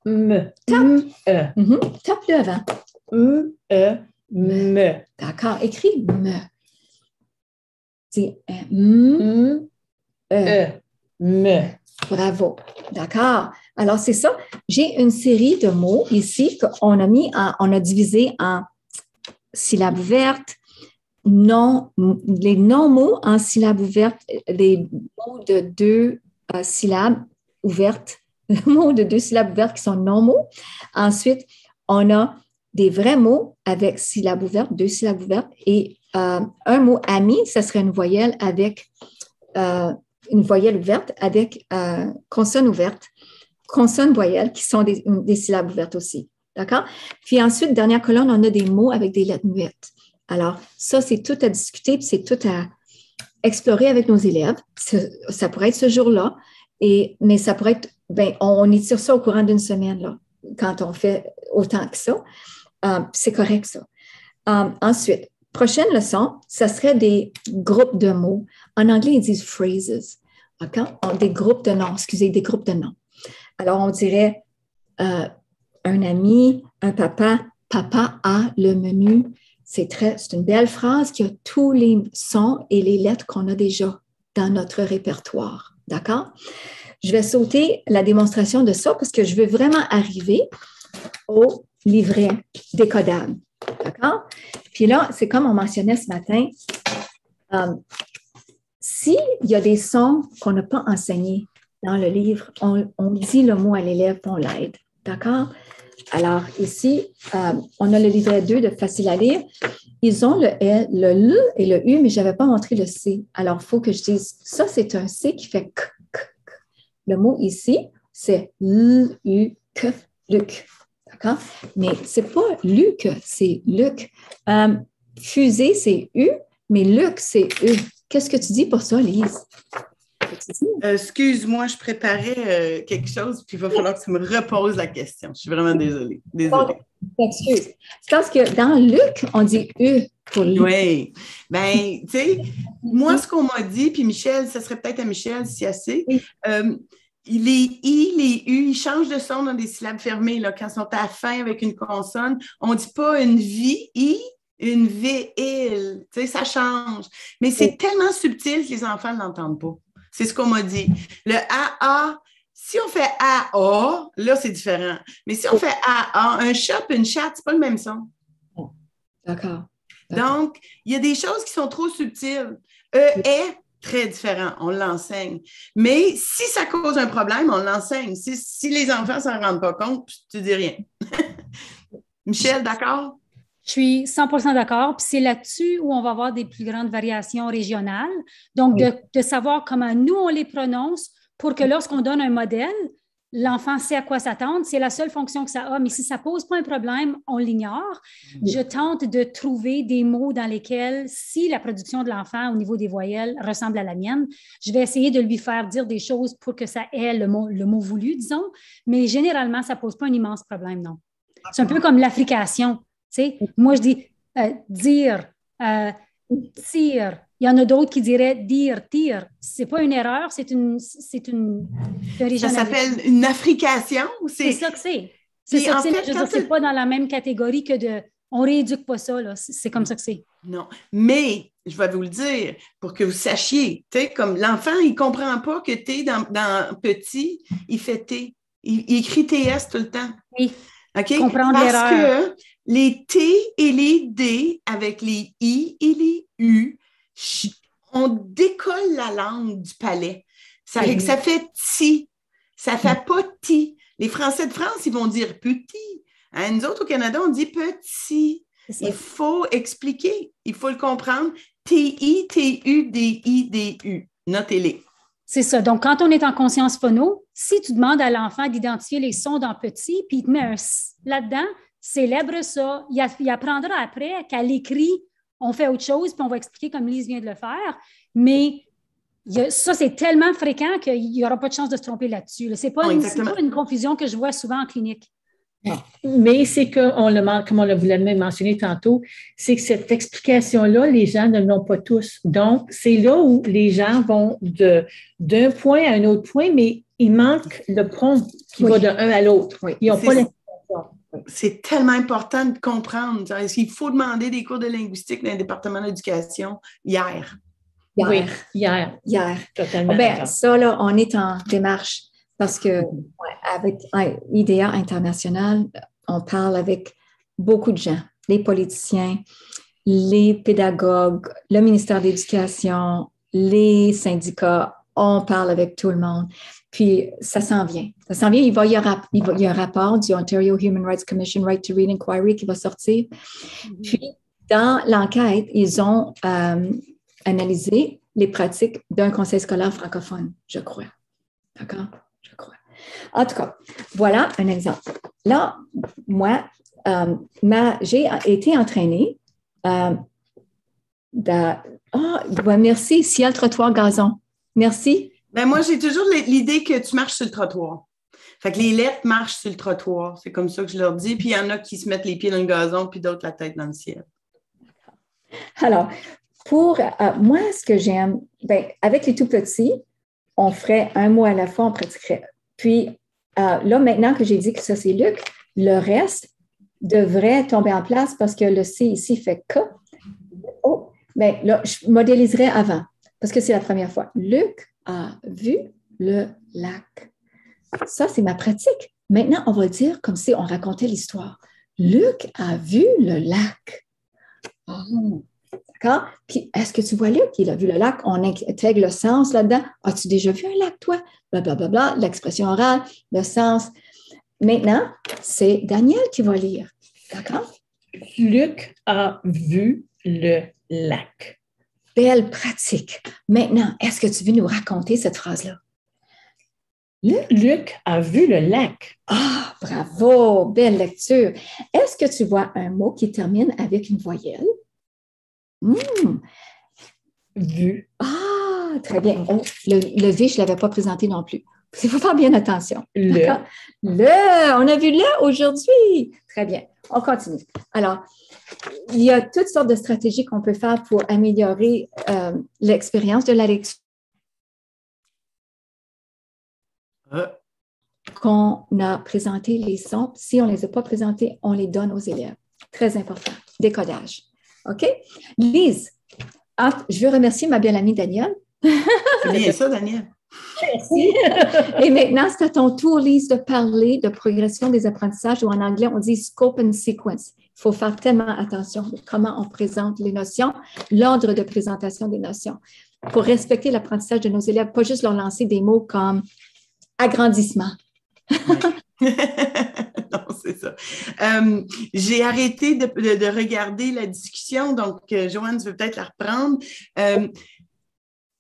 Me. Tape. Tape-le avant. Me. D'accord. Écris « me ». Dis « me ». Me. Bravo. D'accord. Alors, c'est ça. J'ai une série de mots ici qu'on a mis, on a divisé en syllabes ouvertes, les non-mots en syllabes ouvertes, les mots de deux syllabes ouvertes, les mots de deux syllabes ouvertes qui sont non-mots. Ensuite, on a des vrais mots avec syllabes ouvertes, deux syllabes ouvertes et un mot « ami », ça serait une voyelle avec une voyelle ouverte avec consonne ouverte, consonne voyelle qui sont des syllabes ouvertes aussi. D'accord? Puis ensuite, dernière colonne, on a des mots avec des lettres muettes. Alors, ça, c'est tout à discuter, puis c'est tout à explorer avec nos élèves. Ça pourrait être ce jour-là, mais ça pourrait être, bien, on étire ça au courant d'une semaine, là, quand on fait autant que ça. C'est correct, ça. Ensuite, prochaine leçon, ça serait des groupes de mots. En anglais, ils disent « phrases ». Okay? Des groupes de noms, excusez, des groupes de noms. Alors, on dirait un ami, un papa, papa a le menu. C'est une belle phrase qui a tous les sons et les lettres qu'on a déjà dans notre répertoire. D'accord? Je vais sauter la démonstration de ça parce que je veux vraiment arriver au livret décodable. D'accord? Puis là, c'est comme on mentionnait ce matin, s'il y a des sons qu'on n'a pas enseignés dans le livre, on dit le mot à l'élève, on l'aide. D'accord? Alors, ici, on a le livret 2 de Facile à lire. Ils ont le L, le L et le U, mais je n'avais pas montré le C. Alors, il faut que je dise, ça, c'est un C qui fait K, K, K. Le mot ici, c'est L, U, K, Luc. D'accord? Mais ce n'est pas Luc, c'est Luc. Fusée, c'est U, mais Luc, c'est U. Qu'est-ce que tu dis pour ça, Lise? Excuse-moi, je préparais quelque chose, puis il va falloir que tu me reposes la question. Je suis vraiment désolée. Excuse. Parce que dans Luc, on dit « U » pour Luc. Oui. Bien, tu sais, moi, ce qu'on m'a dit, puis Michèle, ça serait peut-être à Michèle, si elle sait, les « i », les « u », ils changent de son dans des syllabes fermées. Là, quand ils sont à la fin avec une consonne, on ne dit pas une vie « i », une ville, tu sais, ça change. Mais c'est tellement subtil que les enfants ne l'entendent pas. C'est ce qu'on m'a dit. Le AA, si on fait AA, là, c'est différent. Mais si on fait AA, un chat et une chatte, c'est pas le même son. D'accord. Donc, il y a des choses qui sont trop subtiles. Est très différent, on l'enseigne. Mais si ça cause un problème, on l'enseigne. Si les enfants ne s'en rendent pas compte, tu dis rien. Michèle, d'accord? Je suis 100% d'accord. Puis c'est là-dessus où on va avoir des plus grandes variations régionales. Donc, de savoir comment nous, on les prononce pour que lorsqu'on donne un modèle, l'enfant sait à quoi s'attendre. C'est la seule fonction que ça a. Mais si ça ne pose pas un problème, on l'ignore. Je tente de trouver des mots dans lesquels, si la production de l'enfant au niveau des voyelles ressemble à la mienne, je vais essayer de lui faire dire des choses pour que ça ait le mot voulu, disons. Mais généralement, ça ne pose pas un immense problème, non. C'est un peu comme l'affrication. T'sais, moi, je dis dire, tire. Il y en a d'autres qui diraient dire, tire. C'est pas une erreur, c'est une ça s'appelle une affrication? C'est ça que c'est. C'est ça que c'est, mais je veux dire, c'est pas dans la même catégorie que de... On ne rééduque pas ça, là. C'est comme ça que c'est. Non, mais je vais vous le dire pour que vous sachiez. Tu sais, comme l'enfant, il ne comprend pas que t'es dans petit, il fait T. Il écrit TS tout le temps. Oui, okay? Comprendre l'erreur. Parce que... Les T et les D avec les I et les U, on décolle la langue du palais. Ça fait que ça fait ti, ça fait pas ti. Les Français de France, ils vont dire petit. Hein, nous autres au Canada, on dit petit. Il faut expliquer, il faut le comprendre. T-I, T-U, D-I, D-U. Notez-les. C'est ça. Donc, quand on est en conscience phono, si tu demandes à l'enfant d'identifier les sons dans petit, puis il te met un S là-dedans, célèbre ça. Il apprendra après qu'à l'écrit, on fait autre chose, puis on va expliquer comme Lise vient de le faire. Mais ça, c'est tellement fréquent qu'il n'y aura pas de chance de se tromper là-dessus. Là. Ce n'est pas, pas une confusion que je vois souvent en clinique. Mais c'est que, comme on vous l'avez mentionné tantôt, c'est que cette explication-là, les gens ne l'ont pas tous. Donc, c'est là où les gens vont d'un point à un autre point, mais il manque le pont qui va de un à l'autre. Oui. Ils n'ont pas l'explication. C'est tellement important de comprendre. Il faut demander des cours de linguistique dans le département de l'éducation hier. Oui, hier. Totalement. Bien, ça, là, on est en démarche parce qu'avec IDEA International, on parle avec beaucoup de gens, les politiciens, les pédagogues, le ministère de l'Éducation, les syndicats. On parle avec tout le monde. Puis, ça s'en vient. Ça s'en vient. Il y a un rapport du Ontario Human Rights Commission Right to Read Inquiry qui va sortir. Puis, dans l'enquête, ils ont analysé les pratiques d'un conseil scolaire francophone, je crois. D'accord? Je crois. En tout cas, voilà un exemple. Là, moi, j'ai été entraînée merci, ciel, trottoir, gazon. Merci. Ben moi, j'ai toujours l'idée que tu marches sur le trottoir. Fait que les lettres marchent sur le trottoir. C'est comme ça que je leur dis. Puis il y en a qui se mettent les pieds dans le gazon, puis d'autres la tête dans le ciel. Alors, pour moi, ce que j'aime, avec les tout-petits, on ferait un mot à la fois, on pratiquerait. Puis là, maintenant que j'ai dit que ça, c'est Luc, le reste devrait tomber en place parce que le C ici fait K. Oh, bien là, je modéliserais avant. Parce que c'est la première fois. Luc a vu le lac. Ça, c'est ma pratique. Maintenant, on va le dire comme si on racontait l'histoire. Luc a vu le lac. Oh. D'accord? Puis, est-ce que tu vois Luc? Il a vu le lac. On intègre le sens là-dedans. As-tu déjà vu un lac, toi? Blablabla, l'expression orale, le sens. Maintenant, c'est Daniel qui va lire. D'accord? Luc a vu le lac. Belle pratique. Maintenant, est-ce que tu veux nous raconter cette phrase-là? Luc a vu le lac. Ah, bravo! Belle lecture. Est-ce que tu vois un mot qui termine avec une voyelle? Vu. Ah, très bien. Oh, le V, je ne l'avais pas présenté non plus. Il faut faire bien attention. On a vu le aujourd'hui. Très bien. On continue. Alors, il y a toutes sortes de stratégies qu'on peut faire pour améliorer l'expérience de la lecture qu'on a présenté les sons. Si on ne les a pas présentés, on les donne aux élèves. Très important. Décodage. OK? Lise, je veux remercier ma belle amie Danielle. C'est bien ça, Danielle. Merci. Et maintenant, c'est à ton tour, Lise, de parler de progression des apprentissages, ou en anglais, on dit « scope and sequence ». Il faut faire tellement attention à comment on présente les notions, l'ordre de présentation des notions, pour respecter l'apprentissage de nos élèves, pas juste leur lancer des mots comme « agrandissement ». Non, c'est ça. J'ai arrêté de regarder la discussion, donc Joanne, tu veux peut-être la reprendre.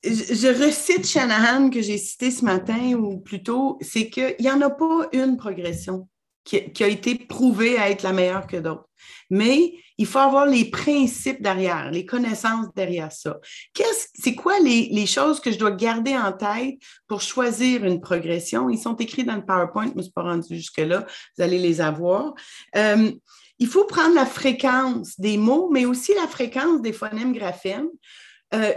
Je recite Shanahan que j'ai cité ce matin ou plus tôt, c'est qu'il n'y en a pas une progression qui a été prouvée à être la meilleure que d'autres. Mais il faut avoir les principes derrière, les connaissances derrière ça. C'est quoi les choses que je dois garder en tête pour choisir une progression? Ils sont écrits dans le PowerPoint, je ne me suis pas rendue jusque-là, vous allez les avoir. Il faut prendre la fréquence des mots, mais aussi la fréquence des phonèmes graphèmes.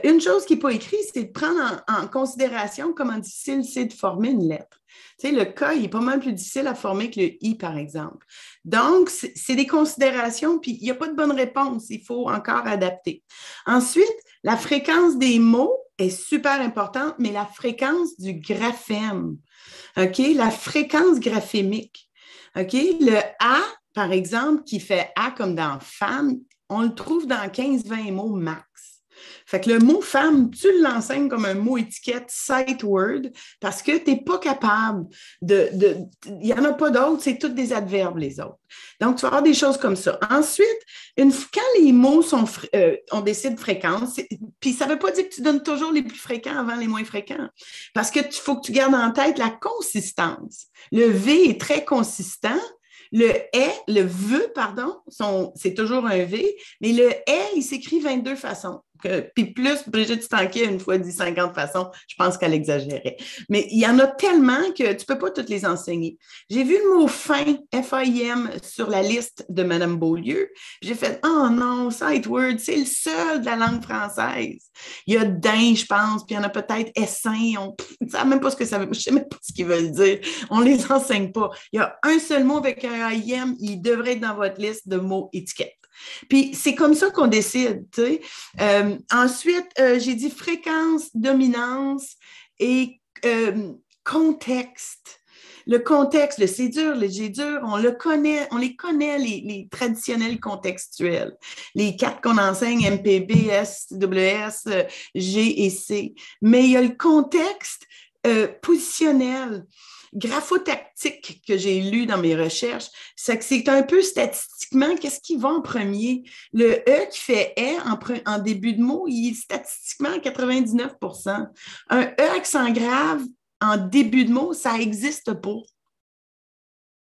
Une chose qui n'est pas écrite, c'est de prendre en considération comment difficile c'est de former une lettre. Tu sais, le K, il est pas mal plus difficile à former que le I, par exemple. Donc, c'est des considérations, puis il n'y a pas de bonne réponse. Il faut encore adapter. Ensuite, la fréquence des mots est super importante, mais la fréquence du graphème, OK? La fréquence graphémique, OK? Le A, par exemple, qui fait A comme dans « femme », on le trouve dans 15-20 mots max. Fait que le mot « femme », tu l'enseignes comme un mot étiquette, sight word, parce que tu n'es pas capable de... Il n'y en a pas d'autres, c'est tous des adverbes, les autres. Donc, tu vas avoir des choses comme ça. Ensuite, quand les mots sont... on décide fréquence, puis ça ne veut pas dire que tu donnes toujours les plus fréquents avant les moins fréquents, parce qu'il faut que tu gardes en tête la consistance. Le « V » est très consistant. Le « est », le « veut », pardon, c'est toujours un « v », mais le « est », il s'écrit 22 façons. Puis plus, Brigitte Stanké, une fois dit 50 façons, je pense qu'elle exagérait. Mais il y en a tellement que tu ne peux pas toutes les enseigner. J'ai vu le mot « fin », F-I-M, sur la liste de Mme Beaulieu. J'ai fait « Oh non, sight word, c'est le seul de la langue française. » Il y a « din », je pense, puis il y en a peut-être « essaim ». Je ne sais même pas ce que ça veut dire. Je ne sais même pas ce qu'ils veulent dire. On ne les enseigne pas. Il y a un seul mot avec un « I-M », il devrait être dans votre liste de mots étiquettes. Puis, c'est comme ça qu'on décide, tu sais. Ensuite, j'ai dit fréquence, dominance et contexte. Le contexte, le c'est dur, le j'ai dur, on les connaît, les traditionnels contextuels. Les quatre qu'on enseigne, MPB, SWS, G et C. Mais il y a le contexte positionnel. Graphotactique que j'ai lu dans mes recherches, c'est un peu statistiquement, qu'est-ce qui va en premier? Le E qui fait « est » en début de mot, il est statistiquement à 99 %. Un E accent grave en début de mot, ça n'existe pas.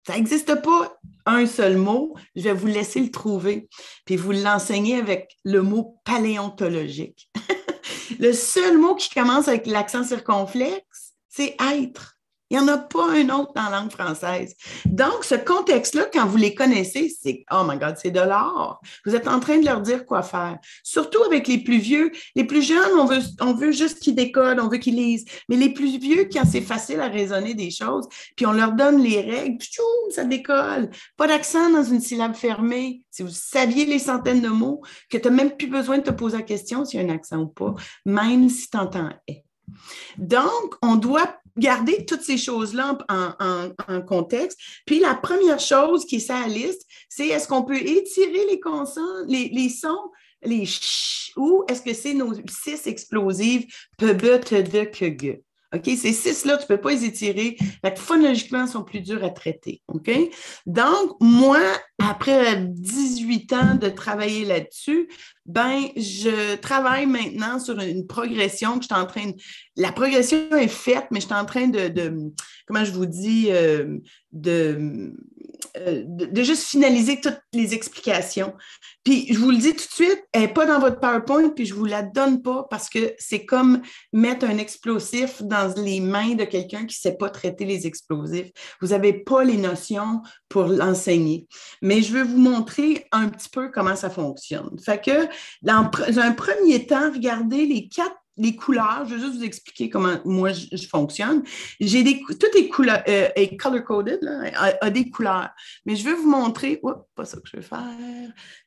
Ça n'existe pas un seul mot. Je vais vous laisser le trouver, puis vous l'enseigner avec le mot « paléontologique ». Le seul mot qui commence avec l'accent circonflexe, c'est « être ». Il n'y en a pas un autre dans la langue française. Donc, ce contexte-là, quand vous les connaissez, c'est « Oh my God, c'est de l'art! » Vous êtes en train de leur dire quoi faire. Surtout avec les plus vieux. Les plus jeunes, on veut juste qu'ils décodent, on veut qu'ils lisent. Mais les plus vieux, quand c'est facile à raisonner des choses, puis on leur donne les règles, puis tchoum, ça décolle. Pas d'accent dans une syllabe fermée. Si vous saviez les centaines de mots, que tu n'as même plus besoin de te poser la question s'il y a un accent ou pas, même si tu entends « est ». Donc, on doit garder toutes ces choses-là en contexte. Puis, la première chose qui est sur la liste, c'est est-ce qu'on peut étirer les consonnes, les sons, les ch, ou est-ce que c'est nos 6 explosives, pe, be, te, de, que, gue. OK? Ces 6-là, tu ne peux pas les étirer. Phonologiquement, ils sont plus durs à traiter. OK? Donc, moi, après 18 ans de travailler là-dessus, je travaille maintenant sur une progression que je suis en train de... La progression est faite, mais je suis en train de juste finaliser toutes les explications. Puis, je vous le dis tout de suite, elle n'est pas dans votre PowerPoint, puis je ne vous la donne pas parce que c'est comme mettre un explosif dans les mains de quelqu'un qui ne sait pas traiter les explosifs. Vous n'avez pas les notions pour l'enseigner. Mais je veux vous montrer un petit peu comment ça fonctionne. Fait que, dans un premier temps, regardez les 4 les couleurs, je vais juste vous expliquer comment moi je fonctionne. J'ai des, toutes les couleurs, est color-coded, a des couleurs. Mais je veux vous montrer, oups, pas ça que je veux faire.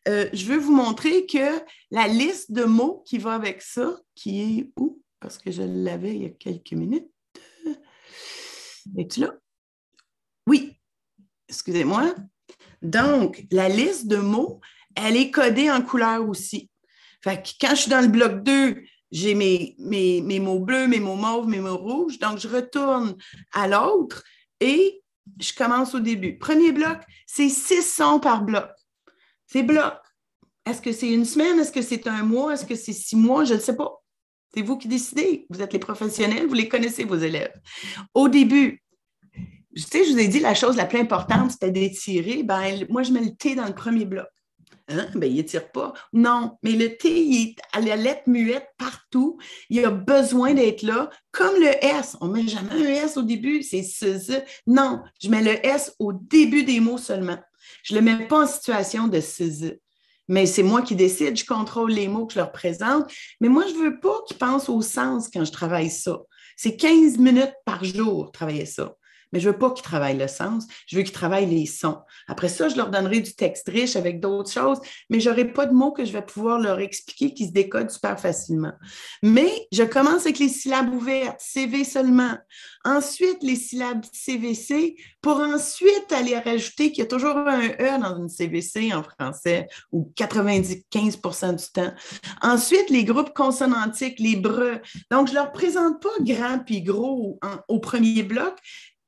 Je veux vous montrer que la liste de mots qui va avec ça, qui est où? Parce que je l'avais il y a quelques minutes. Es-tu là? Oui, excusez-moi. Donc, la liste de mots, elle est codée en couleur aussi. Fait que quand je suis dans le bloc 2, j'ai mes mots bleus, mes mots mauves, mes mots rouges. Donc, je retourne à l'autre et je commence au début. Premier bloc, c'est 6 sons par bloc. C'est bloc. Est-ce que c'est une semaine? Est-ce que c'est un mois? Est-ce que c'est 6 mois? Je ne sais pas. C'est vous qui décidez. Vous êtes les professionnels, vous les connaissez, vos élèves. Au début, tu sais, je vous ai dit la chose la plus importante, c'était d'étirer. Ben, moi, je mets le T dans le premier bloc. Hein? Ben, il n'étire pas. Non, mais le T, il est à la lettre muette partout. Il a besoin d'être là. Comme le S, on ne met jamais un S au début. C'est ce. Non, je mets le S au début des mots seulement. Je ne le mets pas en situation de ce. Mais c'est moi qui décide, je contrôle les mots que je leur présente. Mais moi, je ne veux pas qu'ils pensent au sens quand je travaille ça. C'est 15 minutes par jour travailler ça. Mais je ne veux pas qu'ils travaillent le sens, je veux qu'ils travaillent les sons. Après ça, je leur donnerai du texte riche avec d'autres choses, mais je n'aurai pas de mots que je vais pouvoir leur expliquer qui se décodent super facilement. Mais je commence avec les syllabes ouvertes, CV seulement. Ensuite, les syllabes CVC, pour ensuite aller rajouter qu'il y a toujours un E dans une CVC en français, ou 95 % du temps. Ensuite, les groupes consonantiques, les breux. Donc, je ne leur présente pas grand puis gros au premier bloc.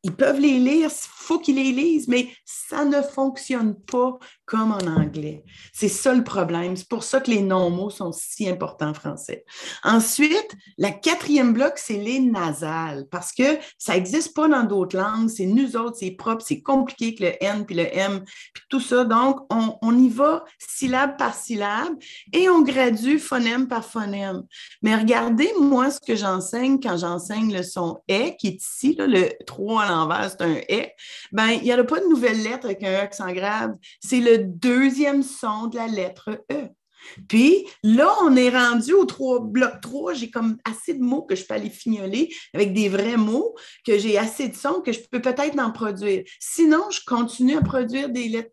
Ils peuvent les lire, il faut qu'ils les lisent, mais ça ne fonctionne pas comme en anglais. C'est ça le problème. C'est pour ça que les non-mots sont si importants en français. Ensuite, la quatrième bloc, c'est les nasales, parce que ça n'existe pas dans d'autres langues. C'est nous autres, c'est propre, c'est compliqué avec le N puis le M, puis tout ça. Donc, on y va syllabe par syllabe et on gradue phonème par phonème. Mais regardez, moi, ce que j'enseigne quand j'enseigne le son « E » qui est ici, là, le 3 à l'envers, c'est un « E », bien, il n'y a pas de nouvelle lettre avec un « E » accent grave. C'est le deuxième son de la lettre E. Puis là, on est rendu au bloc 3, j'ai comme assez de mots que je peux aller fignoler avec des vrais mots, que j'ai assez de sons que je peux peut-être en produire. Sinon, je continue à produire des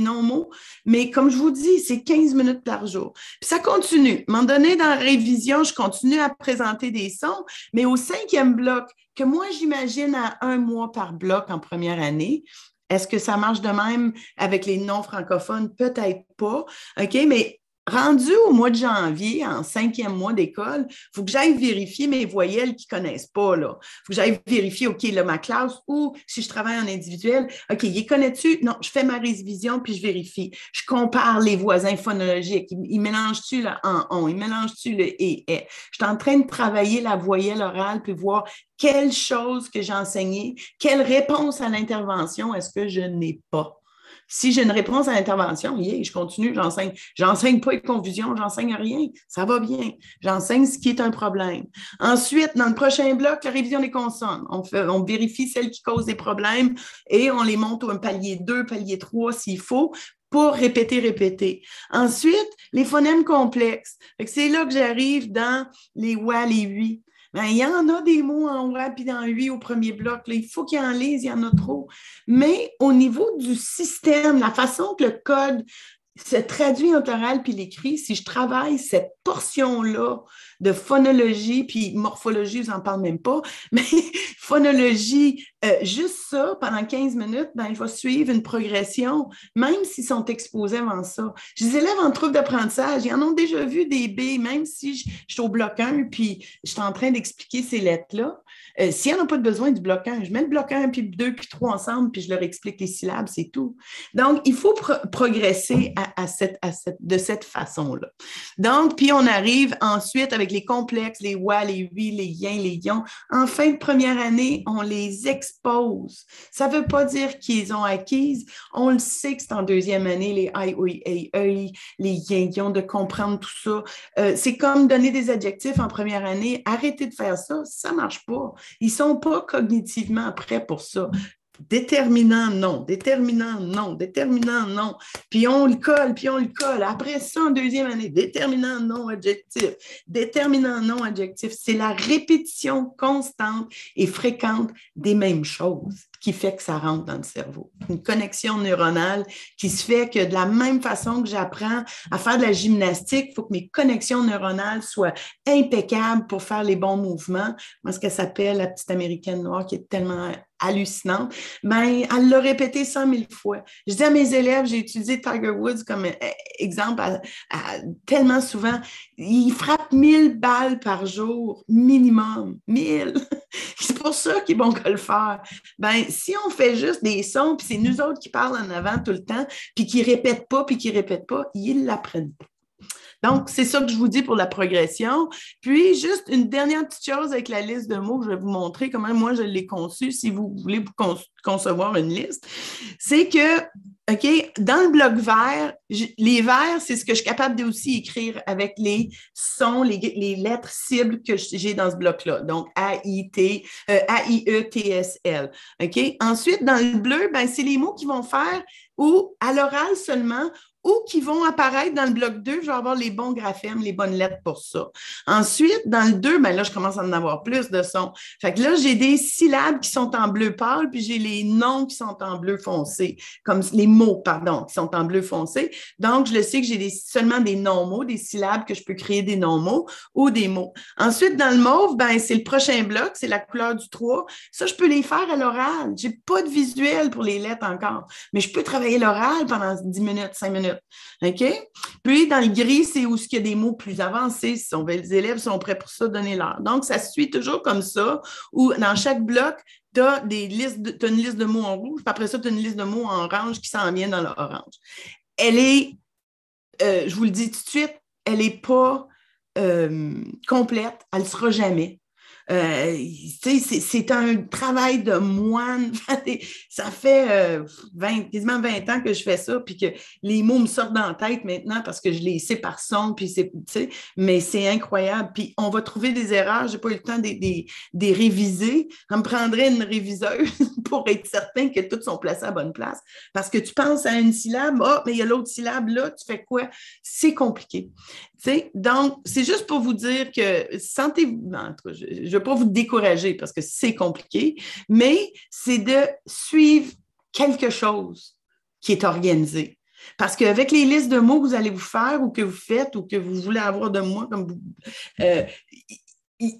non-mots, mais comme je vous dis, c'est 15 minutes par jour. Puis ça continue. À un moment donné, dans la révision, je continue à présenter des sons, mais au 5e bloc, que moi j'imagine à 1 mois par bloc en première année. Est-ce que ça marche de même avec les non-francophones? Peut-être pas. OK, mais rendu au mois de janvier, en 5e mois d'école, il faut que j'aille vérifier mes voyelles qu'ils ne connaissent pas. Il faut que j'aille vérifier, OK, là, ma classe, ou si je travaille en individuel, OK, les connais-tu? Non, je fais ma révision puis je vérifie. Je compare les voisins phonologiques. Ils mélangent-tu le en-on? Ils mélangent-tu le et? Je suis en train de travailler la voyelle orale puis voir quelle chose que j'ai enseignée, quelle réponse à l'intervention est-ce que je n'ai pas. Si j'ai une réponse à l'intervention, yeah, je continue, j'enseigne. J'enseigne pas les confusions, j'enseigne rien, ça va bien. J'enseigne ce qui est un problème. Ensuite, dans le prochain bloc, la révision des consonnes. On vérifie celles qui causent des problèmes et on les monte au un palier 2, palier 3 s'il faut, pour répéter. Ensuite, les phonèmes complexes. C'est là que j'arrive dans les « wa », les « ui ». Bien, il y en a des mots en oua puis en ui au premier bloc. Là, il faut qu'ils en lisent, il y en a trop. Mais au niveau du système, la façon que le code se traduit entre l'oral puis l'écrit, si je travaille cette portion-là de phonologie, puis morphologie, je n'en parle même pas, mais phonologie, juste ça, pendant 15 minutes, ben, je vais suivre une progression, même s'ils sont exposés avant ça. Les élèves en trouble d'apprentissage, ils en ont déjà vu des B, même si je suis au bloc 1, puis je suis en train d'expliquer ces lettres-là. S'il n'y en a pas de besoin du bloc 1, je mets le bloc 1, puis 2, puis 3 ensemble, puis je leur explique les syllabes, c'est tout. Donc, il faut progresser de cette façon-là. Donc, puis on arrive ensuite avec les complexes, les « wa », les « ui », les « yin », les « yon ». En fin de première année, on les expose. Ça ne veut pas dire qu'ils ont acquises. On le sait que c'est en deuxième année, les « ai », « oi », « ei », les « yin », « yon », de comprendre tout ça. C'est comme donner des adjectifs en première année. Arrêtez de faire ça, ça ne marche pas. Ils ne sont pas cognitivement prêts pour ça. Déterminant, non. Déterminant, non. Déterminant, non. Puis on le colle, puis on le colle. Après ça, en deuxième année, déterminant, non, adjectif. Déterminant, non, adjectif. C'est la répétition constante et fréquente des mêmes choses qui fait que ça rentre dans le cerveau. Une connexion neuronale qui se fait que de la même façon que j'apprends à faire de la gymnastique, il faut que mes connexions neuronales soient impeccables pour faire les bons mouvements. Moi, ce qu'elle s'appelle la petite américaine noire qui est tellement hallucinante, bien, elle l'a répété 100 000 fois. Je dis à mes élèves, j'ai utilisé Tiger Woods comme exemple tellement souvent, il frappe 1000 balles par jour, minimum, 1000. C'est pour ça qu'ils vont le faire. Bien, si on fait juste des sons, puis c'est nous autres qui parlent en avant tout le temps, puis qui ne répètent pas, ils ne l'apprennent pas. Donc, c'est ça que je vous dis pour la progression. Puis, juste une dernière petite chose avec la liste de mots, je vais vous montrer comment moi je l'ai conçue, si vous voulez vous concevoir une liste. C'est que, OK, dans le bloc vert, les vers, c'est ce que je suis capable d'aussi écrire avec les sons, les lettres cibles que j'ai dans ce bloc-là. Donc, A-I-E-T-S-L. OK? Ensuite, dans le bleu, ben, c'est les mots qui vont faire ou à l'oral seulement, ou qui vont apparaître dans le bloc 2, je vais avoir les bons graphèmes, les bonnes lettres pour ça. Ensuite, dans le 2, bien là, je commence à en avoir plus de sons. Fait que là, j'ai des syllabes qui sont en bleu pâle, puis j'ai les noms qui sont en bleu foncé, comme les mots, pardon, qui sont en bleu foncé. Donc, je le sais que j'ai seulement des non-mots, des syllabes que je peux créer des non-mots ou des mots. Ensuite, dans le mauve, bien, c'est le prochain bloc, c'est la couleur du 3. Ça, je peux les faire à l'oral. J'ai pas de visuel pour les lettres encore, mais je peux travailler l'oral pendant 10 minutes, 5 minutes. OK? Puis, dans le gris, c'est où il y a des mots plus avancés. Si les élèves sont prêts pour ça, donnez-leur. Donc, ça se suit toujours comme ça, où dans chaque bloc, tu as une liste de mots en rouge, puis après ça, tu as une liste de mots en orange qui s'en vient dans l'orange. Elle est, je vous le dis tout de suite, elle n'est pas complète, elle ne sera jamais. C'est un travail de moine. Ça fait quasiment 20 ans que je fais ça, puis que les mots me sortent dans la tête maintenant parce que je les sais par son, puis mais c'est incroyable. Puis on va trouver des erreurs, j'ai pas eu le temps de réviser. Ça me prendrait une réviseuse pour être certain que toutes sont placées à la bonne place. Parce que tu penses à une syllabe, ah, mais il y a l'autre syllabe là, tu fais quoi? C'est compliqué. T'sais, donc, c'est juste pour vous dire que sentez-vous, en tout cas, je ne veux pas vous décourager parce que c'est compliqué, mais c'est de suivre quelque chose qui est organisé. Parce qu'avec les listes de mots que vous allez vous faire ou que vous faites ou que vous voulez avoir de moi, comme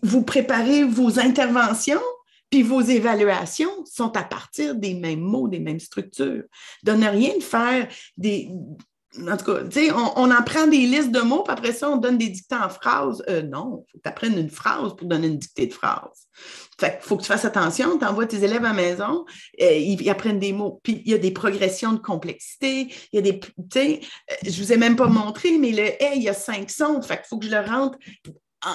vous préparez vos interventions, puis vos évaluations sont à partir des mêmes mots, des mêmes structures. De ne rien faire des... En tout cas, tu sais, on en prend des listes de mots, puis après ça, on donne des dictées en phrases. Non, il faut que tu apprennes une phrase pour donner une dictée de phrase. Fait qu'il faut que tu fasses attention, tu envoies tes élèves à la maison, ils apprennent des mots. Puis il y a des progressions de complexité, il y a des, tu sais, je ne vous ai même pas montré, mais le « hey », il y a 5 sons, fait qu'il faut que je le rentre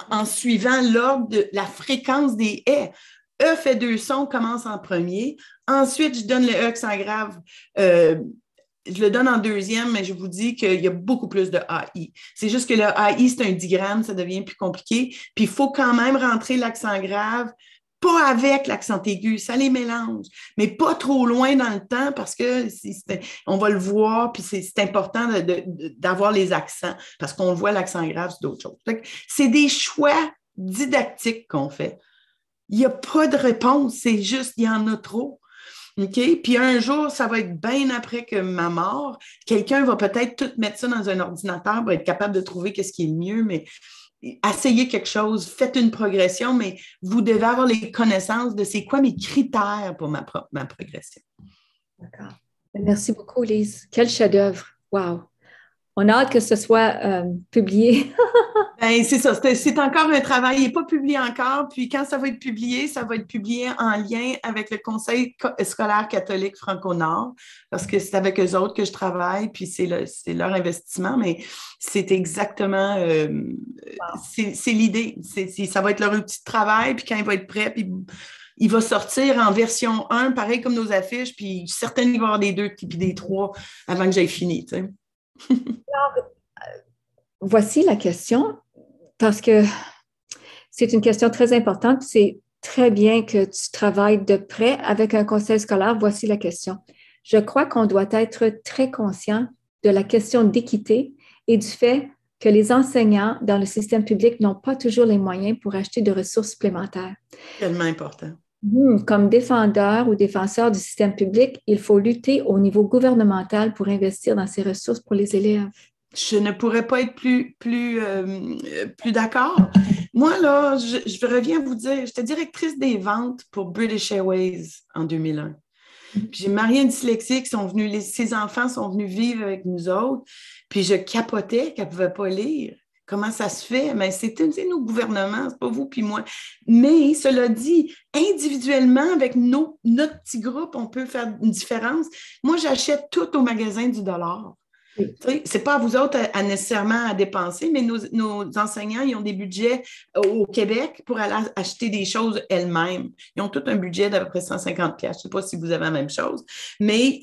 en suivant l'ordre de la fréquence des « hey ». « E » fait 2 sons, commence en premier. Ensuite, je donne le « e » accent grave, je le donne en deuxième, mais je vous dis qu'il y a beaucoup plus de AI. C'est juste que le AI, c'est un digramme, ça devient plus compliqué. Puis, il faut quand même rentrer l'accent grave, pas avec l'accent aigu, ça les mélange, mais pas trop loin dans le temps parce que on va le voir, puis c'est important d'avoir les accents parce qu'on le voit, l'accent grave, c'est d'autres choses. C'est des choix didactiques qu'on fait. Il n'y a pas de réponse, c'est juste il y en a trop. Okay? Puis un jour, ça va être bien après que ma mort, quelqu'un va peut-être tout mettre ça dans un ordinateur pour être capable de trouver qu'est-ce qui est le mieux, mais essayez quelque chose, faites une progression, mais vous devez avoir les connaissances de c'est quoi mes critères pour ma progression. D'accord. Merci beaucoup, Lise. Quel chef-d'œuvre. Wow! On a hâte que ce soit publié. Ben, c'est ça, c'est encore un travail, il n'est pas publié encore, puis quand ça va être publié en lien avec le Conseil scolaire catholique franco-nord, parce que c'est avec eux autres que je travaille, puis c'est leur investissement, mais c'est exactement, wow. C'est l'idée, ça va être leur outil de travail, puis quand il va être prêt, puis il va sortir en version 1, pareil comme nos affiches, puis certainement il va y avoir des 2, puis des 3 avant que j'aie fini, tu sais. Alors, voici la question, parce que c'est une question très importante, c'est Très bien que tu travailles de près avec un conseil scolaire. Voici la question. Je crois qu'on doit être très conscient de la question d'équité et du fait que les enseignants dans le système public n'ont pas toujours les moyens pour acheter de ressources supplémentaires. Tellement important. Comme défendeur ou défenseur du système public, il faut lutter au niveau gouvernemental pour investir dans ces ressources pour les élèves. Je ne pourrais pas être plus d'accord. Moi, là, je reviens vous dire, j'étais directrice des ventes pour British Airways en 2001. Puis j'ai marié un dyslexique, ses enfants sont venus vivre avec nous autres, puis je capotais qu'elle ne pouvait pas lire. Comment ça se fait? Mais c'est nos gouvernements, c'est pas vous puis moi. Mais cela dit, individuellement, avec notre petit groupe, on peut faire une différence. Moi, j'achète tout au magasin du dollar. C'est pas à vous autres à nécessairement à dépenser, mais nos enseignants, ils ont des budgets au Québec pour aller acheter des choses elles-mêmes. Ils ont tout un budget d'à peu près 150$. Je ne sais pas si vous avez la même chose, mais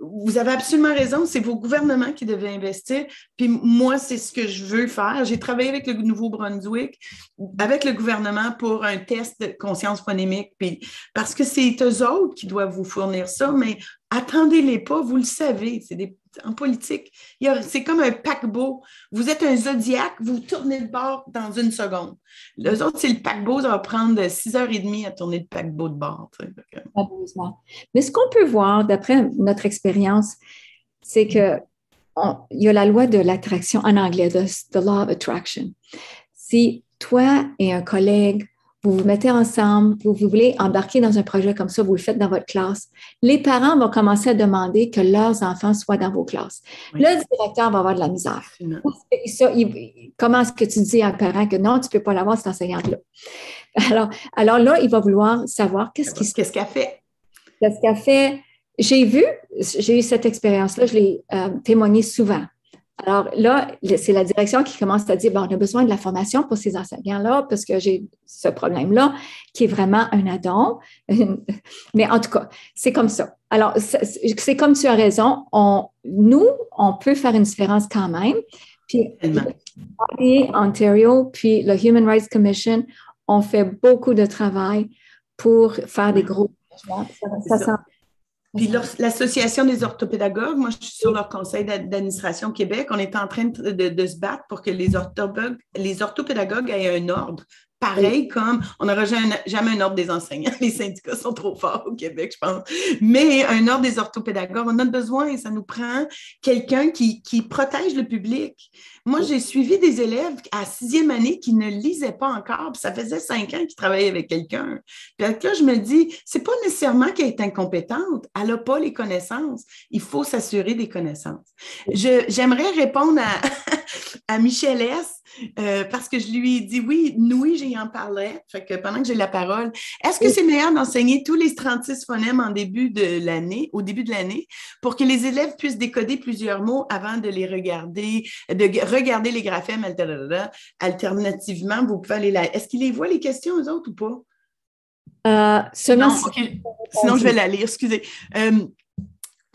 vous avez absolument raison. C'est vos gouvernements qui devaient investir. Puis moi, c'est ce que je veux faire. J'ai travaillé avec le Nouveau-Brunswick, avec le gouvernement pour un test de conscience phonémique. Puis, parce que c'est eux autres qui doivent vous fournir ça, mais attendez-les pas, vous le savez. En politique, c'est comme un paquebot. Vous êtes un zodiaque, vous tournez le bord dans une seconde. Les autres, c'est le paquebot, ça va prendre 6h30 à tourner le paquebot de bord. Tu sais. Mais ce qu'on peut voir, d'après notre expérience, c'est qu'il y a la loi de l'attraction en anglais, the law of attraction. Si toi et un collègue, vous vous mettez ensemble, vous voulez embarquer dans un projet comme ça, vous le faites dans votre classe. Les parents vont commencer à demander que leurs enfants soient dans vos classes. Oui. Le directeur va avoir de la misère. Comment est-ce que tu dis à un parent que non, tu ne peux pas l'avoir, cette enseignante-là? Alors là, il va vouloir savoir qu'est-ce qu'elle fait. Qu'est-ce qu'elle fait? J'ai eu cette expérience-là, je l'ai témoignée souvent. Alors là, c'est la direction qui commence à dire, bon, on a besoin de la formation pour ces enseignants-là parce que j'ai ce problème-là qui est vraiment un add-on. Mais en tout cas, c'est comme ça. Alors, c'est comme tu as raison. Nous, on peut faire une différence quand même. Puis, Ontario, puis le Human Rights Commission ont fait beaucoup de travail pour faire des gros changements. Puis l'Association des orthopédagogues, moi, je suis sur leur conseil d'administration Québec. On est en train de se battre pour que les orthopédagogues aient un ordre. Pareil comme on n'aura jamais un ordre des enseignants. Les syndicats sont trop forts au Québec, je pense. Mais un ordre des orthopédagogues, on en a besoin. Ça nous prend quelqu'un qui protège le public. Moi, j'ai suivi des élèves à 6e année qui ne lisaient pas encore. Puis ça faisait 5 ans qu'ils travaillaient avec quelqu'un. Puis là, je me dis, c'est pas nécessairement qu'elle est incompétente. Elle n'a pas les connaissances. Il faut s'assurer des connaissances. J'aimerais répondre à Michèle S. Parce que je lui ai dit oui, oui, j'y en parlais, fait que pendant que j'ai la parole. Est-ce que c'est meilleur d'enseigner tous les 36 phonèmes au début de l'année, pour que les élèves puissent décoder plusieurs mots avant de les regarder, les graphèmes, alternativement, vous pouvez aller là. Est-ce qu'ils les voient les questions, eux autres, ou pas? Sinon, je vais la lire, excusez.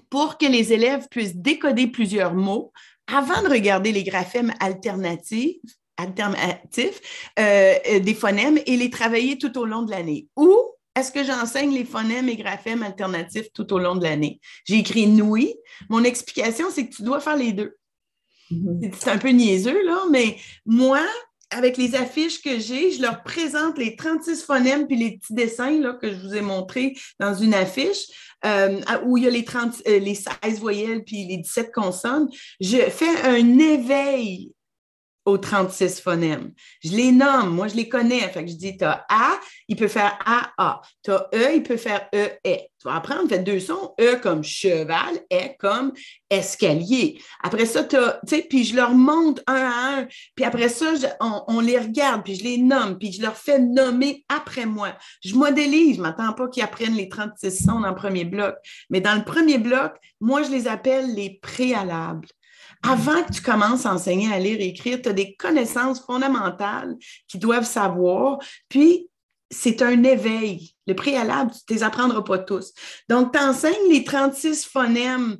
Pour que les élèves puissent décoder plusieurs mots, avant de regarder les graphèmes alternatifs des phonèmes et les travailler tout au long de l'année. Ou est-ce que j'enseigne les phonèmes et graphèmes alternatifs tout au long de l'année? J'ai écrit « oui ». Mon explication, c'est que tu dois faire les deux. C'est un peu niaiseux, là, mais moi, avec les affiches que j'ai, je leur présente les 36 phonèmes puis les petits dessins là, que je vous ai montrés dans une affiche où il y a les 16 voyelles puis les 17 consonnes. Je fais un éveil aux 36 phonèmes. Je les nomme, moi je les connais. Fait que je dis, tu as A, il peut faire A, A. Tu as E, il peut faire E, E. Tu vas apprendre, fais 2 sons, E comme cheval, E comme escalier. Après ça, tu sais, puis je leur montre un à un, puis après ça, on les regarde, puis je les nomme, puis je leur fais nommer après moi. Je modélise, je ne m'attends pas qu'ils apprennent les 36 sons dans le premier bloc. Mais dans le premier bloc, moi je les appelle les préalables. Avant que tu commences à enseigner à lire et écrire, tu as des connaissances fondamentales qu'ils doivent savoir, puis c'est un éveil. Le préalable, tu ne les apprendras pas tous. Donc, tu enseignes les 36 phonèmes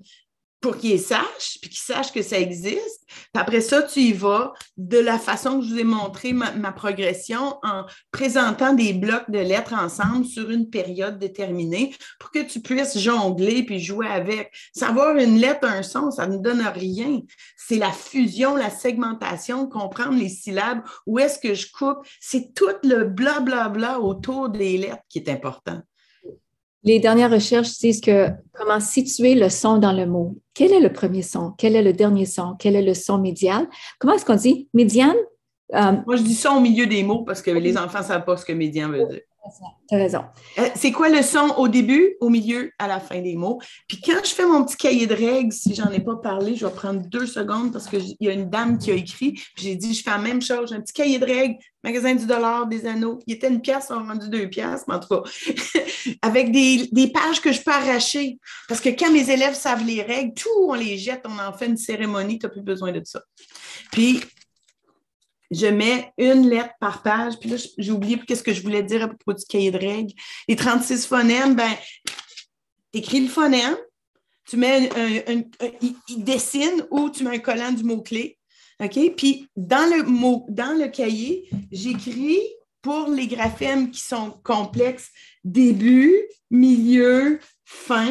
pour qu'ils sachent, puis qu'ils sachent que ça existe. Puis après ça, tu y vas de la façon que je vous ai montré ma progression en présentant des blocs de lettres ensemble sur une période déterminée pour que tu puisses jongler puis jouer avec. Savoir une lettre, un son, ça ne donne rien. C'est la fusion, la segmentation, comprendre les syllabes, où est-ce que je coupe. C'est tout le blablabla autour des lettres qui est important. Les dernières recherches disent que comment situer le son dans le mot. Quel est le premier son? Quel est le dernier son? Quel est le son médial? Comment est-ce qu'on dit? Médiane? Moi, je dis son au milieu des mots parce que les enfants ne savent pas ce que médian veut dire. Tu as raison. C'est quoi le son au début, au milieu, à la fin des mots? Puis quand je fais mon petit cahier de règles, si j'en ai pas parlé, je vais prendre 2 secondes parce qu'il y a une dame qui a écrit, puis j'ai dit, je fais la même chose, j'ai un petit cahier de règles, magasin du dollar, des anneaux, il était 1$, on a rendu 2$, mais en tout cas, avec des pages que je peux arracher. Parce que quand mes élèves savent les règles, tout, on les jette, on en fait une cérémonie, tu n'as plus besoin de ça. Puis, je mets une lettre par page. Puis là, j'ai oublié qu'est-ce que je voulais dire à propos du cahier de règles. Les 36 phonèmes, bien, tu écris le phonème, tu mets il dessine ou tu mets un collant du mot-clé. OK? Puis dans le cahier, j'écris pour les graphèmes qui sont complexes, début, milieu, fin,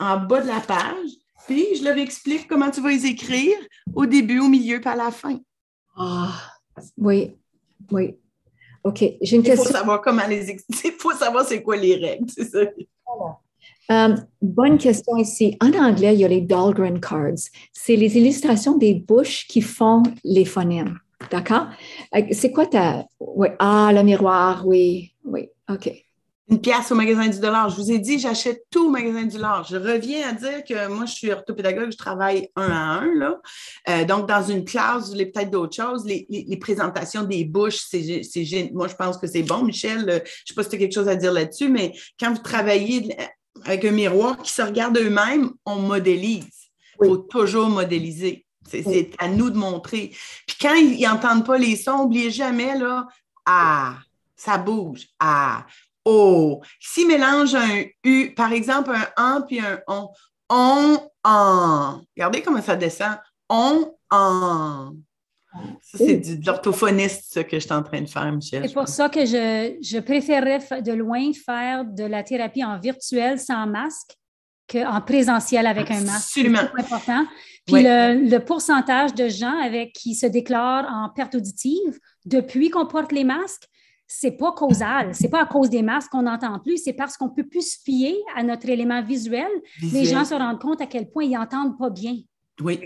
en bas de la page. Puis je leur explique comment tu vas les écrire au début, au milieu, puis à la fin. Ah! Oh. Oui, oui. OK, j'ai une question. Il faut savoir il faut savoir c'est quoi les règles, c'est ça. Voilà. Bonne question ici. En anglais, il y a les Dahlgren cards. C'est les illustrations des bouches qui font les phonèmes. D'accord? C'est quoi ta... Oui. Ah, le miroir, oui. Oui, OK. 1$ au magasin du dollar. Je vous ai dit, j'achète tout au magasin du dollar. Je reviens à dire que moi, je suis orthopédagogue, je travaille 1 à 1. Là. Donc, dans une classe, vous voulez peut-être d'autres choses. Les présentations des bouches, moi, je pense que c'est bon. Michèle, je ne sais pas si tu as quelque chose à dire là-dessus, mais quand vous travaillez avec un miroir qui se regarde eux-mêmes, on modélise. Il faut toujours modéliser. C'est à nous de montrer. Puis quand ils n'entendent pas les sons, n'oubliez jamais, là, ah, ça bouge, ah. Oh, s'ils mélangent un U, par exemple un en puis un on. On, en. Regardez comment ça descend. On, en. Ça, c'est de l'orthophoniste, ce que je suis en train de faire, Michèle. C'est pour ça que je préférais de loin faire de la thérapie en virtuel sans masque qu'en présentiel avec un masque. Absolument. C'est important. Puis le pourcentage de gens qui se déclarent en perte auditive depuis qu'on porte les masques, c'est pas causal. C'est pas à cause des masques qu'on n'entend plus. C'est parce qu'on ne peut plus se fier à notre élément visuel. Les gens se rendent compte à quel point ils n'entendent pas bien. Oui.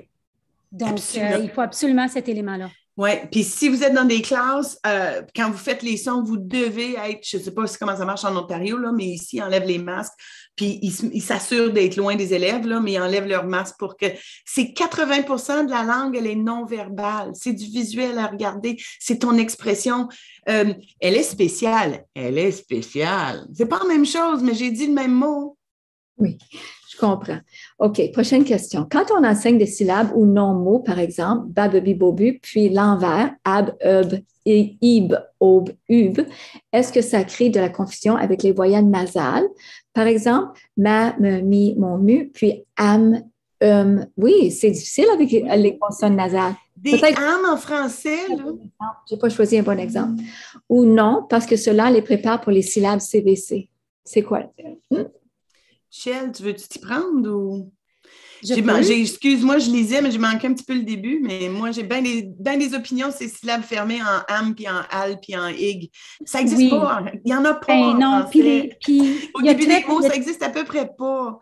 Donc, il faut absolument cet élément-là. Oui. Puis si vous êtes dans des classes, quand vous faites les sons, vous devez être, je ne sais pas comment ça marche en Ontario, là, mais ici, ils enlèvent les masques. Puis ils s'assurent d'être loin des élèves, là, mais ils enlèvent leur masque pour que... C'est 80% de la langue, elle est non-verbale. C'est du visuel à regarder. C'est ton expression. Elle est spéciale. Elle est spéciale. C'est pas la même chose, mais j'ai dit le même mot. Oui, je comprends. OK, prochaine question. Quand on enseigne des syllabes ou non-mots, par exemple, babebi-bobu, puis l'envers, ab, eb, ib, ob, ub, est-ce que ça crée de la confusion avec les voyelles nasales? Par exemple, ma, me, mi, mon, mu, puis am, oui, c'est difficile avec les consonnes nasales. Des âmes en français, là. Je n'ai pas choisi un bon exemple. Ou non, parce que cela les prépare pour les syllabes CVC. C'est quoi? Michèle, tu veux-tu t'y prendre ou... Excuse-moi, je lisais, mais j'ai manqué un petit peu le début, mais moi, j'ai bien des opinions ces syllabes fermées en « am », puis en « al », puis en « ig ». Ça n'existe pas. Il n'y en a pas en français. Au début des mots, ça n'existe à peu près pas.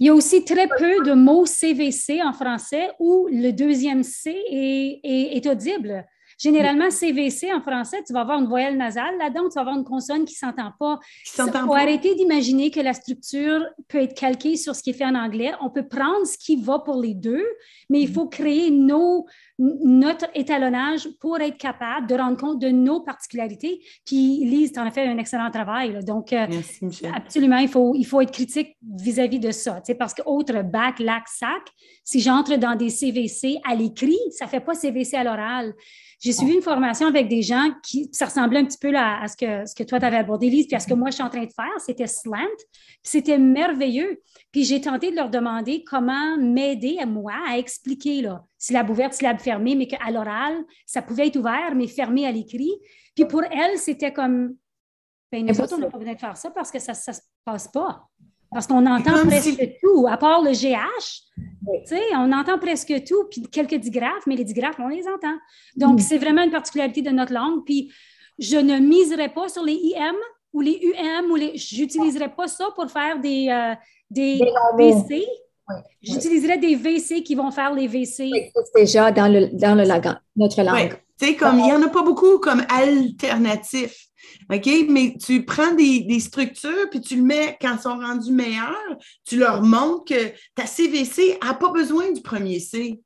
Il y a aussi très peu de mots CVC en français où le deuxième C est audible. Généralement, CVC en français, tu vas avoir une voyelle nasale. Là-dedans, tu vas avoir une consonne qui ne s'entend pas. Il faut arrêter d'imaginer que la structure peut être calquée sur ce qui est fait en anglais. On peut prendre ce qui va pour les deux, mais il faut créer nos notre étalonnage pour être capable de rendre compte de nos particularités. Puis Lise, tu en as fait un excellent travail. Là. Donc, merci, Michèle. Absolument, il faut être critique vis-à-vis de ça. Parce qu'autre bac, lac, sac, si j'entre dans des CVC à l'écrit, ça ne fait pas CVC à l'oral. J'ai suivi une formation avec des gens qui, ça ressemblait un petit peu là, à ce que toi, tu avais abordé, Lise, puis à ce que moi, je suis en train de faire. C'était slant, puis c'était merveilleux. Puis j'ai tenté de leur demander comment m'aider, à moi, à expliquer, là, syllabe ouverte, syllabe fermée, mais qu'à l'oral, ça pouvait être ouvert, mais fermé à l'écrit. Puis pour elles, c'était comme, bien, nous autres, on n'a pas besoin de faire ça parce que ça ne se passe pas. Parce qu'on entend presque tout, à part le GH, oui. Tu sais, on entend presque tout, puis quelques digraphes, mais les digraphes, on les entend. Donc, c'est vraiment une particularité de notre langue, puis je ne miserais pas sur les IM ou les UM, j'utiliserais pas ça pour faire des VC. Oui. J'utiliserais des VC qui vont faire les VC. Oui, c'est déjà dans le lagan, notre langue. Oui. Tu sais, comme il n'y en a pas beaucoup comme alternatif. OK? Mais tu prends des structures, puis tu le mets quand ils sont rendus meilleurs, tu leur montres que ta CVC n'a pas besoin du premier C.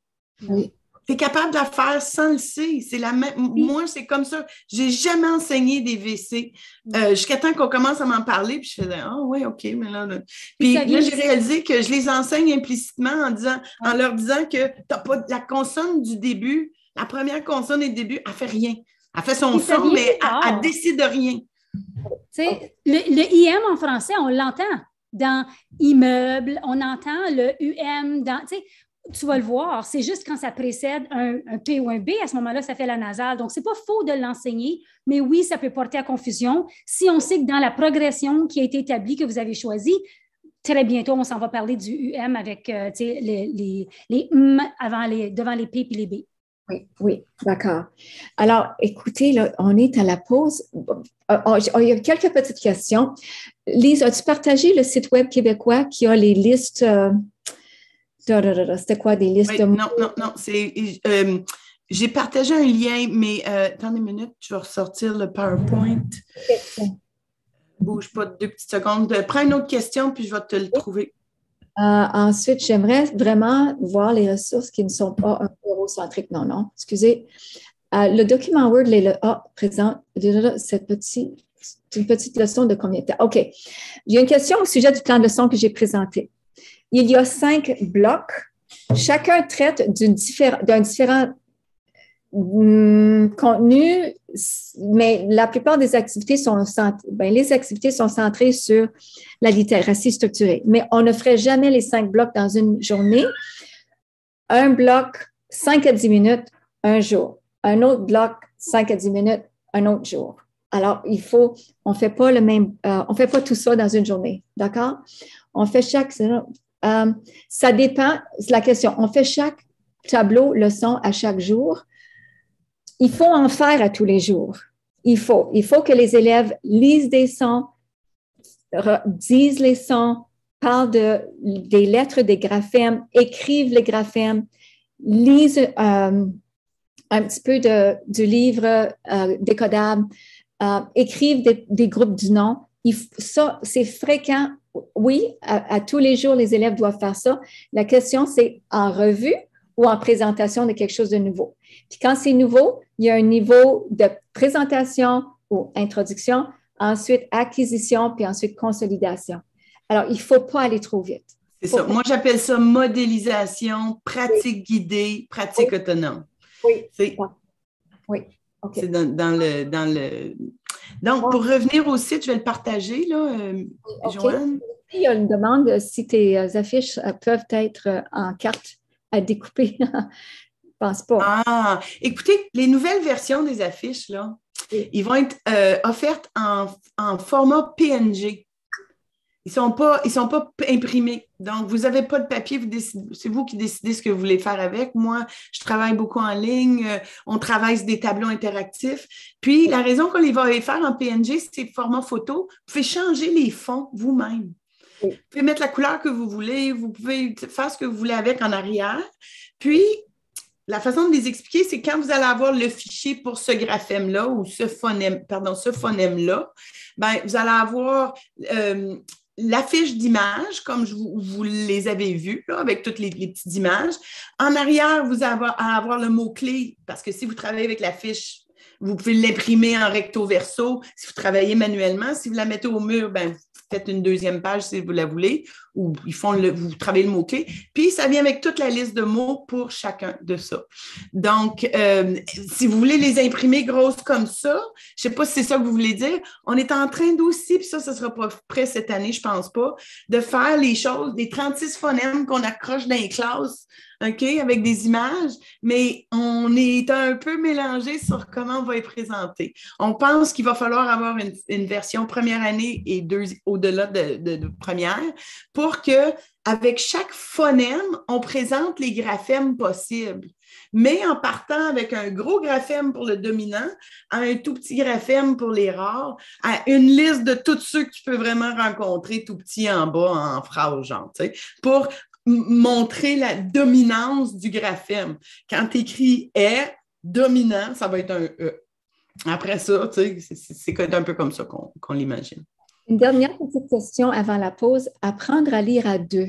Oui. Tu es capable de la faire sans le C. C'est la même. Oui. Moi, c'est comme ça. J'ai jamais enseigné des VC. Jusqu'à temps qu'on commence à m'en parler, puis je faisais « Ah oh, oui, OK, mais là... » Puis là, j'ai réalisé que je les enseigne implicitement en leur disant que t'as pas la consonne du début, la première consonne du début, elle ne fait rien. Elle fait son son, mais elle ne décide de rien. Le IM en français, on l'entend dans immeuble, on entend le UM dans... Tu vas le voir, c'est juste quand ça précède un P ou un B, à ce moment-là, ça fait la nasale. Donc, ce n'est pas faux de l'enseigner, mais oui, ça peut porter à confusion. Si on sait que dans la progression qui a été établie, que vous avez choisie, très bientôt, on s'en va parler du UM avec les M devant les P et les B. Oui, d'accord. Alors, écoutez, là, on est à la pause. Il y a quelques petites questions. Lise, as-tu partagé le site web québécois qui a les listes... C'était quoi, des listes? Oui, non. J'ai partagé un lien, mais attendez une minute, je vais ressortir le PowerPoint. Bouge pas 2 petites secondes. Prends une autre question, puis je vais te le trouver. Ensuite, j'aimerais vraiment voir les ressources qui ne sont pas eurocentriques. Non, excusez. Le document Word, les présente déjà cette petite... C'est une petite leçon de combien de temps? OK. Il y a une question au sujet du plan de leçon que j'ai présenté. Il y a 5 blocs. Chacun traite d'un différent contenu, mais la plupart des activités sont centrées. Les activités sont centrées sur la littératie structurée. Mais on ne ferait jamais les 5 blocs dans une journée. Un bloc, 5 à 10 minutes, un jour. Un autre bloc, 5 à 10 minutes, un autre jour. Alors, on ne fait pas tout ça dans une journée, d'accord? On fait chaque... ça dépend, c'est la question. On fait chaque tableau, leçon à chaque jour. Il faut en faire à tous les jours. Il faut que les élèves lisent des sons, disent les sons, parlent des lettres, des graphèmes, écrivent les graphèmes, lisent un petit peu du livre décodable, écrivent des groupes du nom. Ça, c'est fréquent. Oui, à tous les jours, les élèves doivent faire ça. La question, c'est en revue ou en présentation de quelque chose de nouveau. Puis quand c'est nouveau, il y a un niveau de présentation ou introduction, ensuite acquisition, puis ensuite consolidation. Alors, il ne faut pas aller trop vite. C'est ça. Moi, j'appelle ça modélisation, pratique guidée, pratique autonome. Oui, c'est ça. Oui, OK. C'est dans le... Donc, pour revenir au site, je vais le partager, là, Joanne. Il y a une demande si tes affiches peuvent être en carte à découper. Je ne pense pas. Ah, écoutez, les nouvelles versions des affiches, là, ils vont être offertes en format PNG. Ils ne sont pas imprimés. Donc, vous n'avez pas de papier, c'est vous qui décidez ce que vous voulez faire avec. Moi, je travaille beaucoup en ligne, on travaille sur des tableaux interactifs. Puis, la raison qu'on les va faire en PNG, c'est format photo. Vous pouvez changer les fonds vous-même. Vous pouvez mettre la couleur que vous voulez, vous pouvez faire ce que vous voulez avec en arrière. Puis, la façon de les expliquer, c'est quand vous allez avoir le fichier pour ce graphème-là ou ce phonème-là, bien, vous allez avoir... l'affiche d'images, comme vous les avez vues, là, avec toutes les petites images. En arrière, vous allez avoir le mot-clé, parce que si vous travaillez avec l'affiche, vous pouvez l'imprimer en recto-verso. Si vous travaillez manuellement, si vous la mettez au mur, ben, vous faites une deuxième page si vous la voulez, ou vous travaillez le mot-clé. Puis, ça vient avec toute la liste de mots pour chacun de ça. Donc, si vous voulez les imprimer grosses comme ça, je ne sais pas si c'est ça que vous voulez dire, on est en train d'aussi, puis ça, ça ne sera pas prêt cette année, je ne pense pas, de faire les choses, des 36 phonèmes qu'on accroche dans les classes, OK, avec des images, mais on est un peu mélangé sur comment on va les présenter. On pense qu'il va falloir avoir une version première année et au-delà de première pour que, avec chaque phonème, on présente les graphèmes possibles. Mais en partant avec un gros graphème pour le dominant, un tout petit graphème pour les rares, à une liste de tous ceux que tu peux vraiment rencontrer tout petit en bas en phrase, genre, tu sais, pour montrer la dominance du graphème. Quand tu écris « est », dominant, ça va être un « e ». Après ça, tu sais, c'est un peu comme ça qu'on l'imagine. Une dernière petite question avant la pause. Apprendre à lire à deux.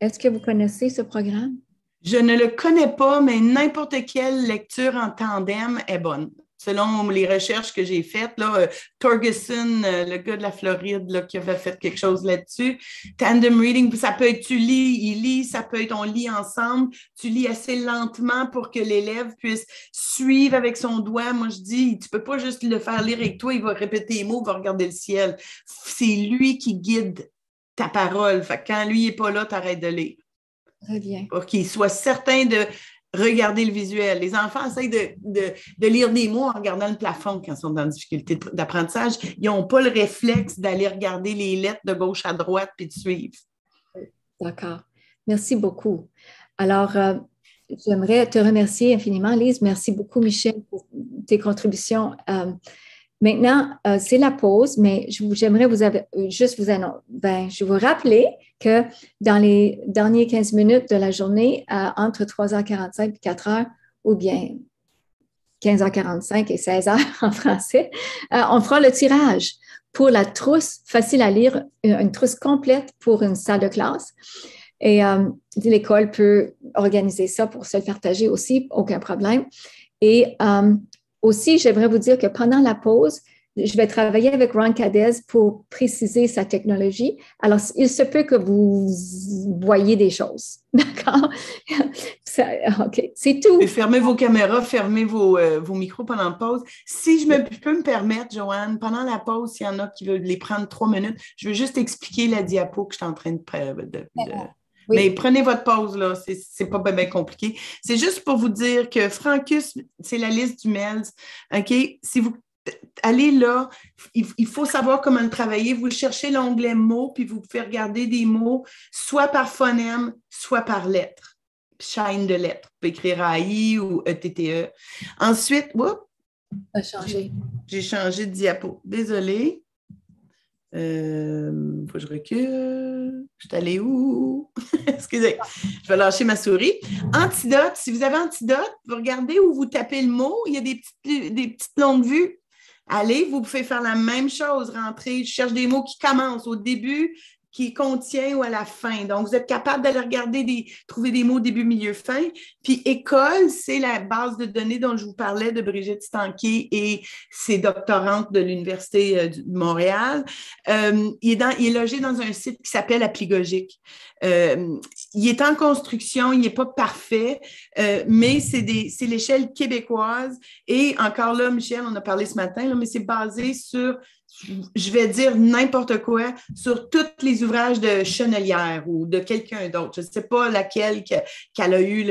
Est-ce que vous connaissez ce programme? Je ne le connais pas, mais n'importe quelle lecture en tandem est bonne. Selon les recherches que j'ai faites, là, Torgerson, le gars de la Floride là, qui avait fait quelque chose là-dessus, tandem reading, ça peut être tu lis, il lit, ça peut être on lit ensemble, tu lis assez lentement pour que l'élève puisse suivre avec son doigt. Moi, je dis, tu peux pas juste le faire lire avec toi, il va répéter les mots, il va regarder le ciel. C'est lui qui guide ta parole. Fait que quand lui n'est pas là, tu arrêtes de lire. Très bien. Pour qu'il soit certain de regarder le visuel. Les enfants essayent de lire des mots en regardant le plafond quand ils sont dans une difficulté d'apprentissage. Ils n'ont pas le réflexe d'aller regarder les lettres de gauche à droite puis de suivre. D'accord. Merci beaucoup. Alors, j'aimerais te remercier infiniment, Lise. Merci beaucoup, Michèle, pour tes contributions. Maintenant, c'est la pause, mais j'aimerais vous rappeler que dans les derniers 15 minutes de la journée, entre 3h45 et 4h, ou bien 15h45 et 16h en français, on fera le tirage pour la trousse facile à lire, une trousse complète pour une salle de classe. Et l'école peut organiser ça pour se le partager aussi, aucun problème. Et aussi, j'aimerais vous dire que pendant la pause, je vais travailler avec Ron Cadez pour préciser sa technologie. Alors, il se peut que vous voyez des choses. D'accord? OK, c'est tout. Et fermez vos caméras, fermez vos micros pendant la pause. Si je peux me permettre, Joanne, pendant la pause, s'il y en a qui veulent les prendre 3 minutes, je veux juste expliquer la diapo que je suis en train de... Oui. Mais prenez votre pause, là, c'est pas bien compliqué. C'est juste pour vous dire que Francus, c'est la liste du MELS, OK? Si vous allez là, il faut savoir comment le travailler. Vous cherchez l'onglet mots, puis vous pouvez regarder des mots, soit par phonème, soit par lettre. Chaîne de lettres. Vous pouvez écrire AI ou ETTE. Ensuite, j'ai changé de diapo. Désolée. Faut que je recule. Je suis allée où? Excusez, je vais lâcher ma souris. Antidote, si vous avez Antidote, vous regardez où vous tapez le mot, il y a des petites longues vues. Allez, vous pouvez faire la même chose, rentrer, je cherche des mots qui commencent au début, qui contient ou à la fin. Donc, vous êtes capable d'aller regarder, trouver des mots début, milieu, fin. Puis, école, c'est la base de données dont je vous parlais de Brigitte Stanké et ses doctorantes de l'Université de Montréal. Il est logé dans un site qui s'appelle Appligogique. Il est en construction, il n'est pas parfait, mais c'est l'échelle québécoise. Et encore là, Michèle, on a parlé ce matin, là, mais c'est basé sur... je vais dire n'importe quoi, sur tous les ouvrages de Chenelière ou de quelqu'un d'autre. Je ne sais pas laquelle qu'elle a eu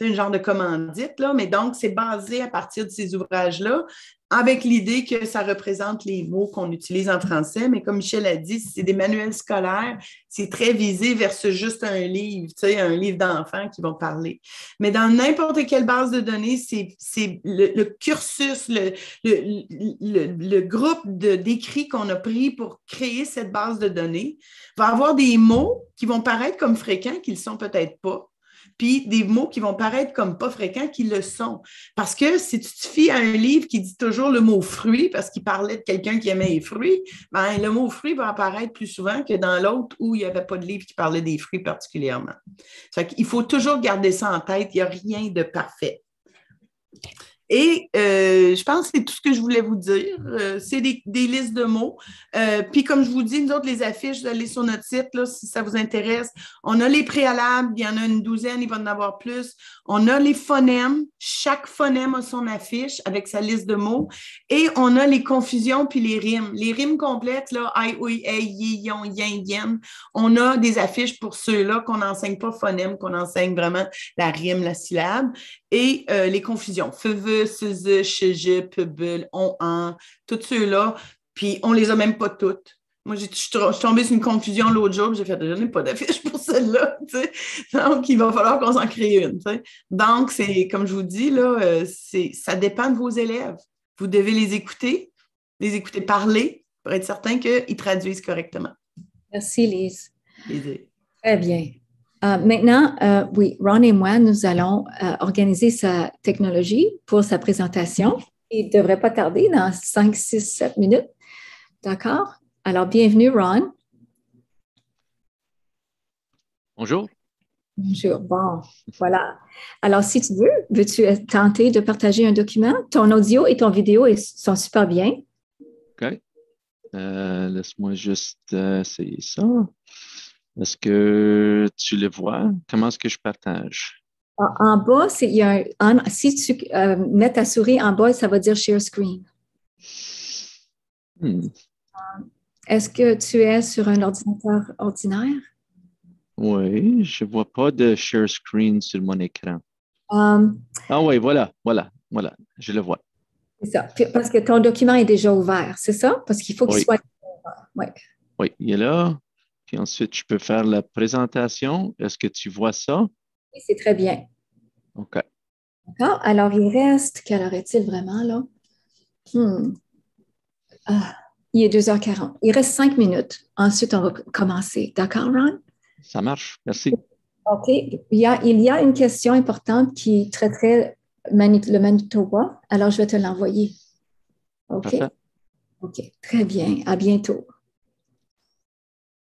une genre de commandite, là, mais donc c'est basé à partir de ces ouvrages-là, avec l'idée que ça représente les mots qu'on utilise en français, mais comme Michèle a dit, c'est des manuels scolaires, c'est très visé versus juste un livre, tu sais, un livre d'enfants qui vont parler. Mais dans n'importe quelle base de données, c'est le cursus, le groupe d'écrits qu'on a pris pour créer cette base de données va avoir des mots qui vont paraître comme fréquents, qu'ils ne sont peut-être pas. puis des mots qui vont paraître comme pas fréquents, qui le sont. Parce que si tu te fies à un livre qui dit toujours le mot « fruit » parce qu'il parlait de quelqu'un qui aimait les fruits, ben, le mot « fruit » va apparaître plus souvent que dans l'autre où il n'y avait pas de livre qui parlait des fruits particulièrement. Ça fait qu'il faut toujours garder ça en tête, il n'y a rien de parfait. Et je pense que c'est tout ce que je voulais vous dire. C'est des listes de mots. Puis comme je vous dis, nous autres, les affiches, vous allez sur notre site, là, si ça vous intéresse. On a les préalables, il y en a une douzaine, il va en avoir plus. On a les phonèmes, chaque phonème a son affiche avec sa liste de mots. Et on a les confusions puis les rimes. Les rimes complètes, là, aïe, ouïe, aïe, yi, yon, yin, yen. On a des affiches pour ceux-là qu'on n'enseigne pas phonème, qu'on enseigne vraiment la rime, la syllabe. Et les confusions, feve, seze, cheje, pebul, on, tous ceux-là, puis on les a même pas toutes. Moi, je suis tombée sur une confusion l'autre jour, j'ai fait, je n'ai pas d'affiche pour celle-là, tu sais. Donc, il va falloir qu'on s'en crée une, tu sais. Donc, c'est, comme je vous dis, là, ça dépend de vos élèves. Vous devez les écouter parler pour être certain qu'ils traduisent correctement. Merci, Lise. Très bien. Maintenant, oui, Ron et moi, nous allons organiser sa technologie pour sa présentation. Il ne devrait pas tarder dans 5, 6, 7 minutes. D'accord? Alors, bienvenue, Ron. Bonjour. Bonjour. Bon, voilà. Alors, si tu veux, veux-tu tenter de partager un document? Ton audio et ton vidéo sont super bien. OK. Laisse-moi juste essayer ça. Est-ce que tu le vois? Comment est-ce que je partage? En bas, si tu mets ta souris en bas, ça va dire « Share screen ». Est-ce que tu es sur un ordinateur ordinaire? Oui, je ne vois pas de « Share screen » sur mon écran. Ah oui, voilà, je le vois. C'est ça, parce que ton document est déjà ouvert, c'est ça? Parce qu'il faut qu'il soit ouvert. Oui, il est là. Puis ensuite, je peux faire la présentation. Est-ce que tu vois ça? Oui, c'est très bien. OK. D'accord. Alors, il reste, quelle heure est-il vraiment, là? Il est 2h40. Il reste 5 minutes. Ensuite, on va commencer. D'accord, Ron? Ça marche. Merci. OK. Il y a une question importante qui traiterait le Manitoba. Alors, je vais te l'envoyer. OK? Parfait. OK. Très bien. À bientôt.